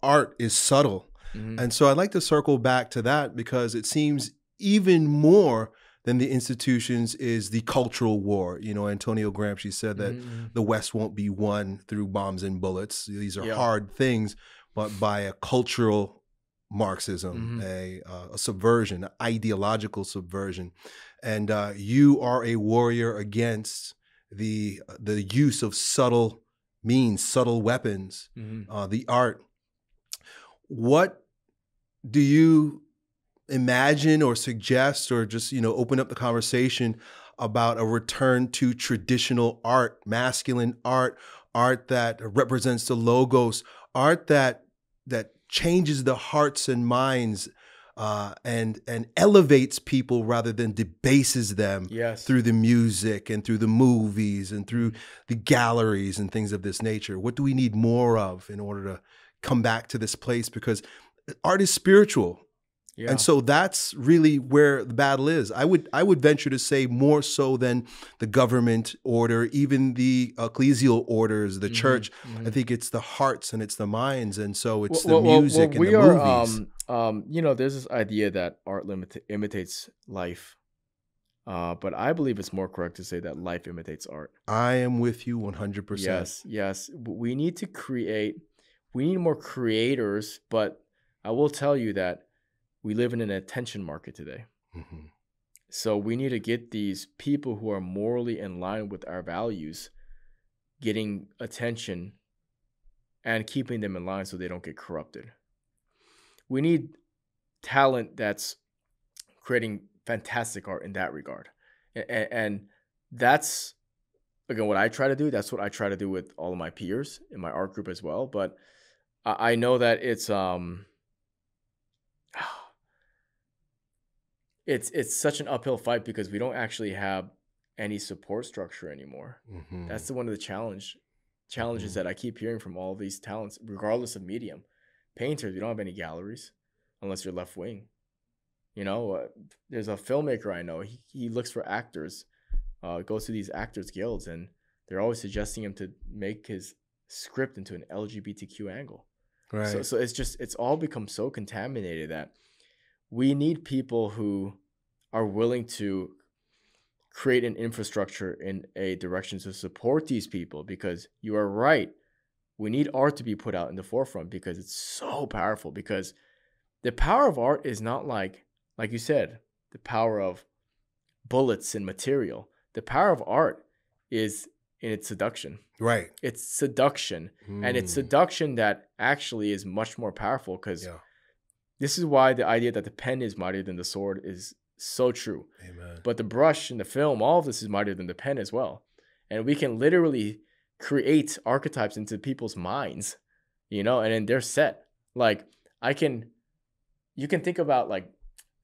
art is subtle. Mm-hmm. And so I'd like to circle back to that because it seems even more than the institutions is the cultural war. You know, Antonio Gramsci said that the West won't be won through bombs and bullets. These are hard things, but by a cultural Marxism, a subversion, an ideological subversion. And you are a warrior against the use of subtle means, subtle weapons, the art. What do you imagine or suggest or just, you know, open up the conversation about a return to traditional art, masculine art, art that represents the logos, art that changes the hearts and minds and elevates people rather than debases them through the music and through the movies and through the galleries and things of this nature? What do we need more of in order to come back to this place, because art is spiritual. Yeah. And so that's really where the battle is. I would venture to say more so than the government order, even the ecclesial orders, the church. I think it's the hearts and it's the minds. And so it's the music and the movies. You know, there's this idea that art imitates life. But I believe it's more correct to say that life imitates art. I am with you 100%. Yes, yes. We need to create... We need more creators, but I will tell you that we live in an attention market today. Mm-hmm. So we need to get these people who are morally in line with our values getting attention and keeping them in line so they don't get corrupted. We need talent that's creating fantastic art in that regard. And that's again, what I try to do, that's what I try to do with all of my peers in my art group as well. But I know that it's such an uphill fight because we don't actually have any support structure anymore. Mm-hmm. That's one of the challenges mm-hmm. that I keep hearing from all these talents, regardless of medium. Painters, we don't have any galleries unless you're left wing. You know, there's a filmmaker I know, he looks for actors, goes to these actors guilds, and they're always suggesting him to make his script into an LGBTQ angle. Right. So it's just, it's all become so contaminated that we need people who are willing to create an infrastructure in a direction to support these people, because you are right. We need art to be put out in the forefront because it's so powerful, because the power of art is not like you said, the power of bullets and material. The power of art is in its seduction. Right. It's seduction. Mm. And it's seduction that actually is much more powerful, because this is why the idea that the pen is mightier than the sword is so true. Amen. But the brush and the film, all of this is mightier than the pen as well. And we can literally create archetypes into people's minds, you know, and then they're set. Like you can think about like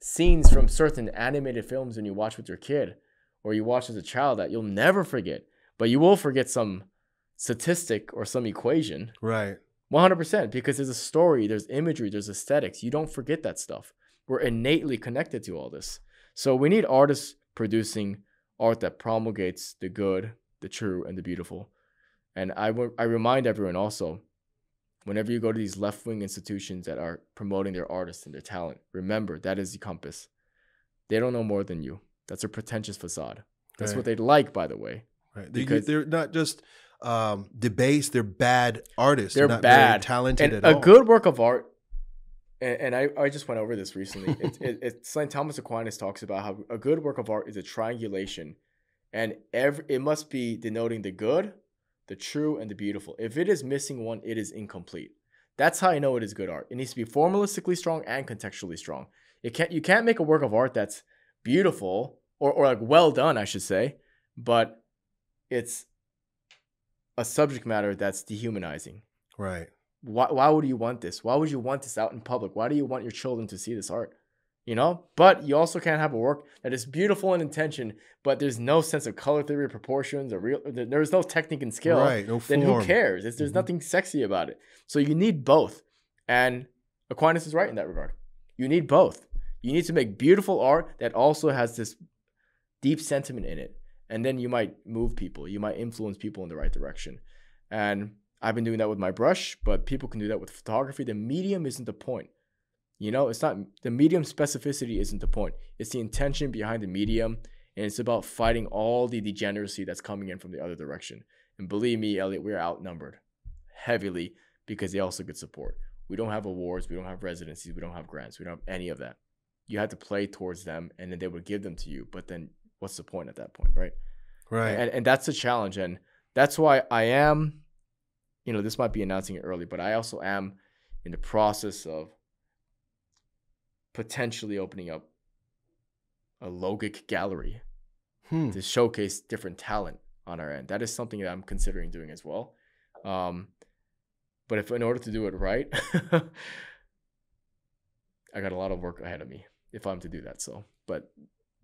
scenes from certain animated films when you watch with your kid or you watch as a child that you'll never forget, but you will forget some statistic or some equation. Right. 100%, because there's a story, there's imagery, there's aesthetics. You don't forget that stuff. We're innately connected to all this. So we need artists producing art that promulgates the good, the true, and the beautiful. And I remind everyone also, whenever you go to these left-wing institutions that are promoting their artists and their talent, remember, that is the compass. They don't know more than you. That's a pretentious facade. That's what they'd like, by the way. Right. Because they're not just debased, they're bad artists. They're not bad. Very talented and at all. A good work of art, and I just went over this recently. It's St. Thomas Aquinas talks about how a good work of art is a triangulation, and it must be denoting the good, the true, and the beautiful. If it is missing one, it is incomplete. That's how I know it is good art. It needs to be formalistically strong and contextually strong. You can't make a work of art that's beautiful or like well done, I should say, but it's a subject matter that's dehumanizing. Right. Why would you want this? Why would you want this out in public? Why do you want your children to see this art? You know, but you also can't have a work that is beautiful in intention, but there's no sense of color theory, proportions, there's no technique and skill. Right, no form. Then who cares? There's nothing sexy about it. So you need both. And Aquinas is right in that regard. You need both. You need to make beautiful art that also has this deep sentiment in it. And then you might move people. You might influence people in the right direction. And I've been doing that with my brush, but people can do that with photography. The medium isn't the point. You know, it's not, the medium specificity isn't the point. It's the intention behind the medium, and it's about fighting all the degeneracy that's coming in from the other direction. And believe me, Elliott, we're outnumbered heavily because they also get support. We don't have awards, we don't have residencies, we don't have grants, we don't have any of that. You have to play towards them, and then they would give them to you, but then what's the point at that point, right? Right. And that's the challenge, and that's why I am, you know, this might be announcing it early, but I also am in the process of potentially opening up a logic gallery to showcase different talent on our end. That is something that I'm considering doing as well. But in order to do it right, I got a lot of work ahead of me if I'm to do that. So, but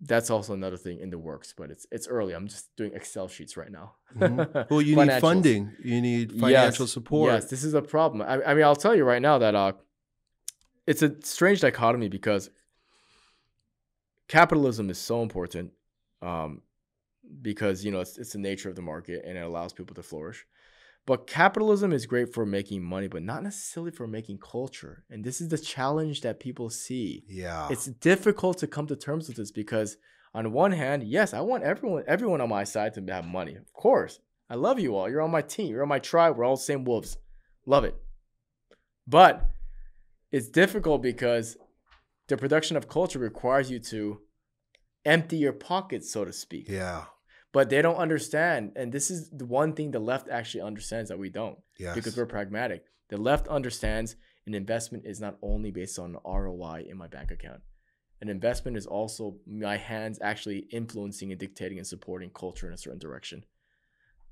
that's also another thing in the works, but it's early. I'm just doing Excel sheets right now. Well, you need funding. You need financial support. Yes, this is a problem. I mean, I'll tell you right now that, it's a strange dichotomy because capitalism is so important because, you know, it's the nature of the market and it allows people to flourish. But capitalism is great for making money, but not necessarily for making culture. And this is the challenge that people see. Yeah. It's difficult to come to terms with this because on one hand, yes, I want everyone on my side to have money. Of course. I love you all. You're on my team. You're on my tribe. We're all the same wolves. Love it. But it's difficult because the production of culture requires you to empty your pockets, so to speak. Yeah. But they don't understand. And this is the one thing the left actually understands that we don't. Yes. Because we're pragmatic. The left understands an investment is not only based on ROI in my bank account. An investment is also my hands actually influencing and dictating and supporting culture in a certain direction.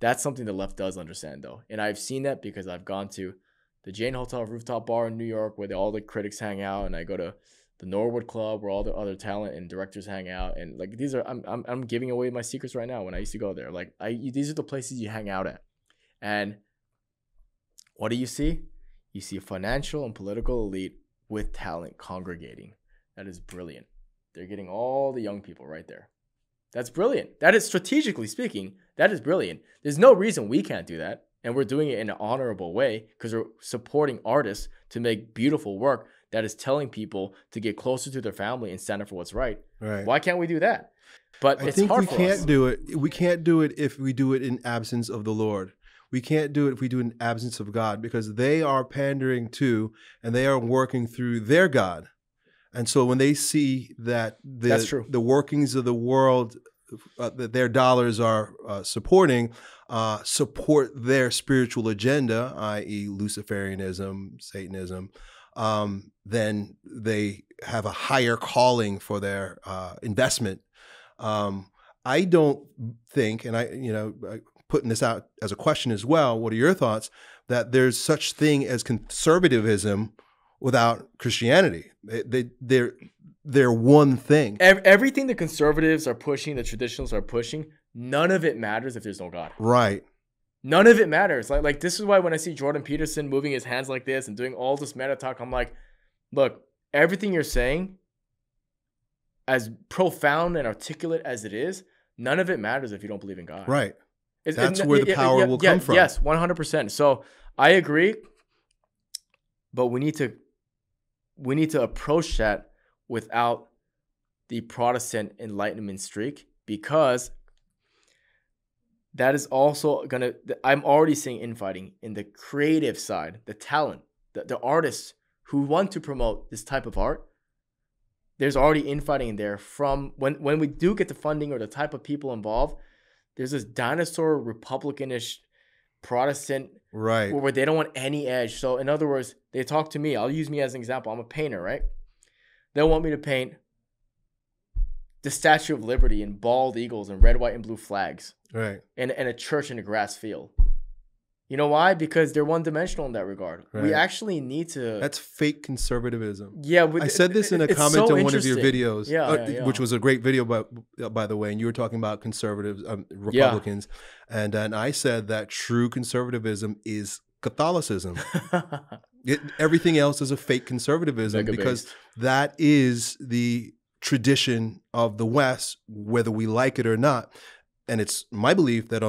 That's something the left does understand, though. And I've seen that because I've gone to the Jane Hotel rooftop bar in New York where all the critics hang out, and I go to the Norwood Club where all the other talent and directors hang out. And like, these are, I'm giving away my secrets right now when I used to go there. Like, these are the places you hang out at. And what do you see? You see a financial and political elite with talent congregating. That is brilliant. They're getting all the young people right there. That's brilliant. That is, strategically speaking, that is brilliant. There's no reason we can't do that. And we're doing it in an honorable way because we're supporting artists to make beautiful work that is telling people to get closer to their family and stand up for what's right. Right. Why can't we do that? But it's hard for us. I think we can't do it. We can't do it if we do it in absence of the Lord. We can't do it if we do it in absence of God, because they are pandering to and they are working through their God. And so when they see that the workings of the world that their dollars are supporting, support their spiritual agenda, i.e. Luciferianism, Satanism, then they have a higher calling for their investment. I don't think, and I putting this out as a question as well, what are your thoughts, that there's such thing as conservatism without Christianity? They're one thing. Everything the conservatives are pushing, the traditionalists are pushing, none of it matters if there's no God. Right. None of it matters. Like this is why when I see Jordan Peterson moving his hands like this and doing all this meta talk, I'm like, look, everything you're saying, as profound and articulate as it is, none of it matters if you don't believe in God. Right. That's where the power will come from. Yes, 100%. So I agree, but we need to approach that without the Protestant Enlightenment streak, because that is also gonna, I'm already seeing infighting in the creative side, the talent, the artists who want to promote this type of art. There's already infighting in there from when we do get the funding or the type of people involved. There's this dinosaur Republicanish Protestant, right, where they don't want any edge. So in other words, they talk to me. I'll use me as an example. I'm a painter, right? They'll want me to paint the Statue of Liberty and bald eagles and red, white, and blue flags. Right. And a church in a grass field. You know why? Because they're one-dimensional in that regard. Right. We actually need to... That's fake conservatism. Yeah. I said this in a comment on one of your videos, which was a great video, by the way, and you were talking about conservatives, Republicans, and I said that true conservatism is Catholicism. Everything else is a fake conservatism, because that is the tradition of the West, whether we like it or not. And it's my belief that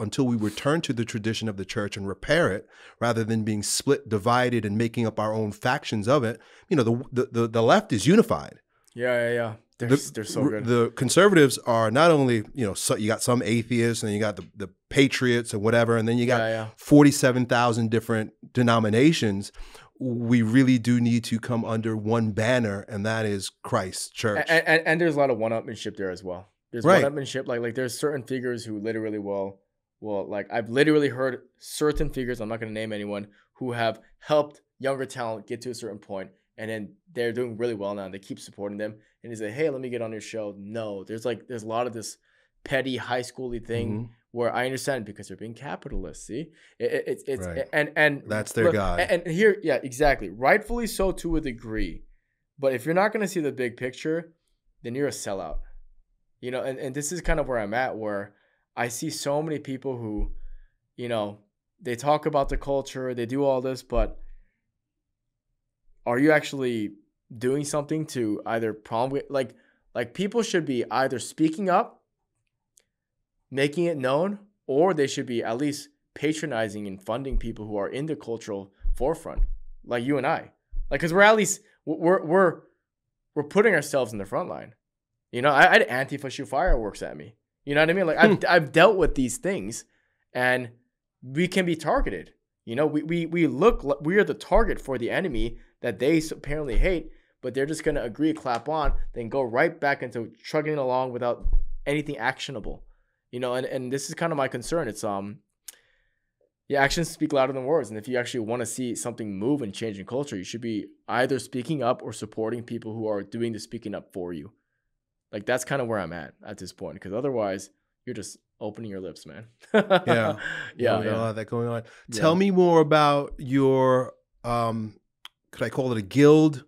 until we return to the tradition of the church and repair it, rather than being split, divided, and making up our own factions of it, you know, the left is unified. Yeah. They're so good. The conservatives are not only, you know, so you got some atheists, and you got the patriots and whatever, and then you got 47,000 different denominations. We really do need to come under one banner, and that is Christ's church. And there's a lot of one-upmanship there as well. There's one-upmanship, like there's certain figures who literally will like, I've literally heard certain figures, I'm not going to name anyone, who have helped younger talent get to a certain point, and then they're doing really well now, and they keep supporting them, and they say, hey, let me get on your show. No, there's a lot of this petty high school-y thing, where I understand, because they're being capitalist, see? It's that's their God. And here, yeah, exactly. Rightfully so to a degree. But if you're not going to see the big picture, then you're a sellout. You know, and this is kind of where I'm at, where I see so many people who, you know, they talk about the culture, they do all this, but are you actually doing something to either promulgate? Like people should be either speaking up, making it known, or they should be at least patronizing and funding people who are in the cultural forefront, like you and I. Like, because we're at least, we're putting ourselves in the front line. You know, I had Antifa shoot fireworks at me. You know what I mean? Like, I've dealt with these things, and we can be targeted. You know, we are the target for the enemy that they apparently hate, but they're just going to agree, clap on, then go right back into chugging along without anything actionable. You know, and this is kind of my concern. It's, yeah, actions speak louder than words. And if you actually want to see something move and change in culture, you should be either speaking up or supporting people who are doing the speaking up for you. Like, that's kind of where I'm at this point, because otherwise you're just opening your lips, man. Yeah. Yeah. We got a lot of that going on. Yeah. Tell me more about your, could I call it a guild?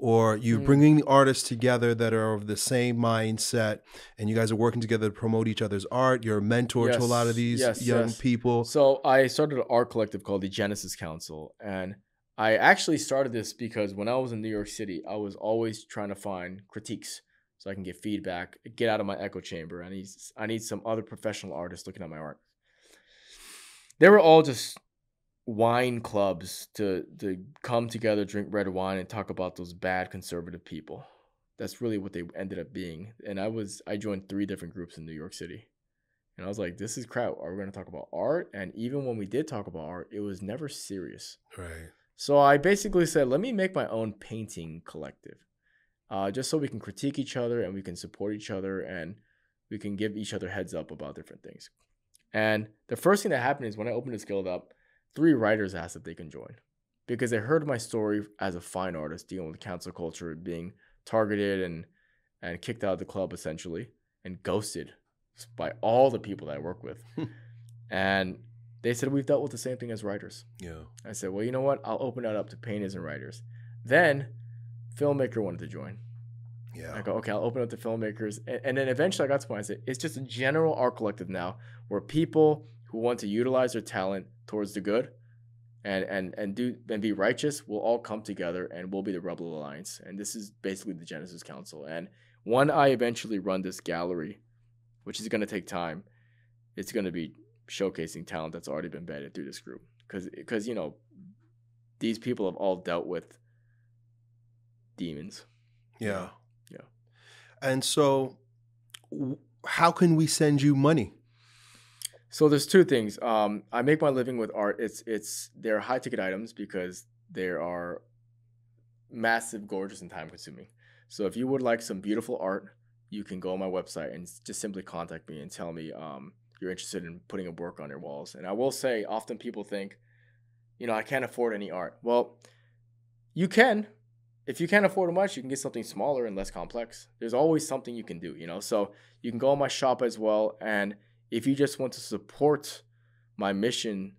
Or you're bringing the artists together that are of the same mindset, and you guys are working together to promote each other's art. You're a mentor to a lot of these young people. So I started an art collective called the Genesis Council. And I actually started this because when I was in New York City, I was always trying to find critiques so I can get feedback, get out of my echo chamber. I need some other professional artists looking at my art. They were all just wine clubs to come together, drink red wine, and talk about those bad conservative people. That's really what they ended up being. And I joined 3 different groups in New York City, and I was like, this is crap. Are we going to talk about art? And even when we did talk about art, it was never serious, right? So I basically said, let me make my own painting collective, just so we can critique each other and we can support each other and we can give each other heads up about different things. And the first thing that happened is when I opened this guild up, 3 writers asked if they can join because they heard my story as a fine artist dealing with cancel culture, being targeted and kicked out of the club essentially and ghosted by all the people that I work with. And they said, we've dealt with the same thing as writers. Yeah. I said, well, you know what? I'll open that up to painters and writers. Then filmmaker wanted to join. Yeah. I go, okay, I'll open up to filmmakers. And then eventually I got to my, I said, it's just a general art collective now where people who want to utilize their talent towards the good and be righteous, we'll all come together and we'll be the Rebel Alliance. And this is basically the Genesis Council. And when I eventually run this gallery, which is going to take time, it's going to be showcasing talent that's already been vetted through this group. Because you know, these people have all dealt with demons. Yeah. Yeah. And so how can we send you money? So there's 2 things. I make my living with art. They're high ticket items because they are massive, gorgeous, and time consuming. So if you would like some beautiful art, you can go on my website and just simply contact me and tell me you're interested in putting a work on your walls. And I will say, often people think, you know, I can't afford any art. Well, you can. If you can't afford much, you can get something smaller and less complex. There's always something you can do, you know. So you can go on my shop as well. And if you just want to support my mission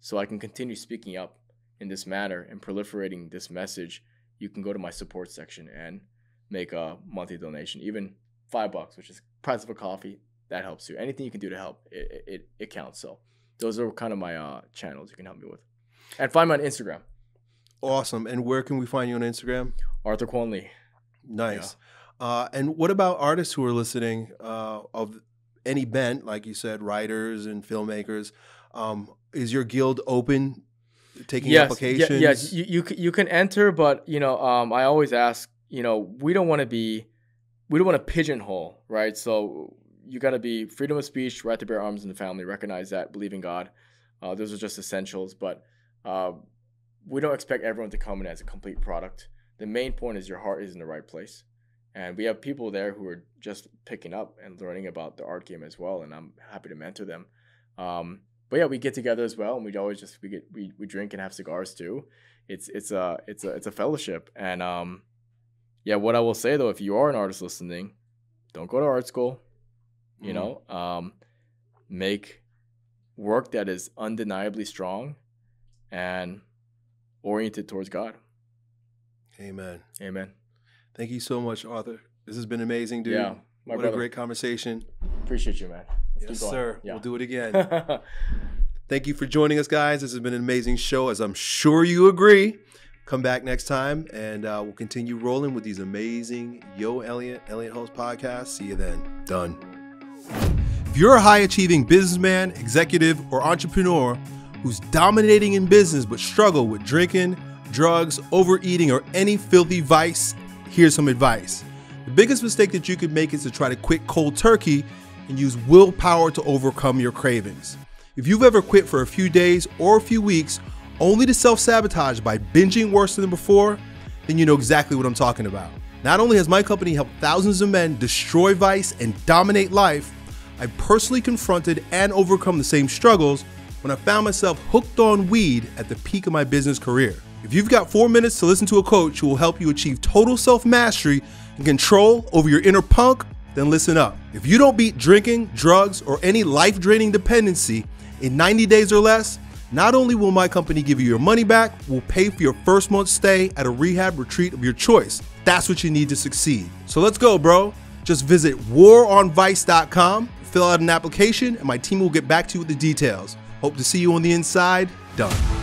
so I can continue speaking up in this manner and proliferating this message, you can go to my support section and make a monthly donation, even $5, which is the price of a coffee. That helps you. Anything you can do to help, it counts. So those are kind of my channels you can help me with. And find me on Instagram. Awesome. And where can we find you on Instagram? Arthur Kwon Lee. Nice. Yeah. And what about artists who are listening of any bent, like you said, writers and filmmakers? Is your guild open, taking applications? Yes, you can enter, but you know, I always ask, you know, we don't want to pigeonhole, right? So you got to be freedom of speech, right to bear arms in the family, recognize that, believe in God. Those are just essentials, but we don't expect everyone to come in as a complete product. The main point is your heart is in the right place. And we have people there who are just picking up and learning about the art game as well, and I'm happy to mentor them. But yeah, we get together as well, and we always just we drink and have cigars too. It's a fellowship, and yeah. What I will say though, if you are an artist listening, don't go to art school. You know, make work that is undeniably strong and oriented towards God. Amen. Amen. Thank you so much, Arthur. This has been amazing, dude. Yeah, my brother. What a great conversation. Appreciate you, man. Yes, sir. Yeah. We'll do it again. Thank you for joining us, guys. This has been an amazing show, as I'm sure you agree. Come back next time, and we'll continue rolling with these amazing Yo Elliott, Elliott Hulse podcasts. See you then. Done. If you're a high-achieving businessman, executive, or entrepreneur who's dominating in business but struggle with drinking, drugs, overeating, or any filthy vice, here's some advice. The biggest mistake that you could make is to try to quit cold turkey and use willpower to overcome your cravings. If you've ever quit for a few days or a few weeks only to self-sabotage by binging worse than before, then you know exactly what I'm talking about. Not only has my company helped thousands of men destroy vice and dominate life, I personally confronted and overcome the same struggles when I found myself hooked on weed at the peak of my business career. If you've got 4 minutes to listen to a coach who will help you achieve total self-mastery and control over your inner punk, then listen up. If you don't beat drinking, drugs, or any life-draining dependency in 90 days or less, not only will my company give you your money back, we'll pay for your first month's stay at a rehab retreat of your choice. That's what you need to succeed. So let's go, bro. Just visit waronvice.com, fill out an application, and my team will get back to you with the details. Hope to see you on the inside. Done.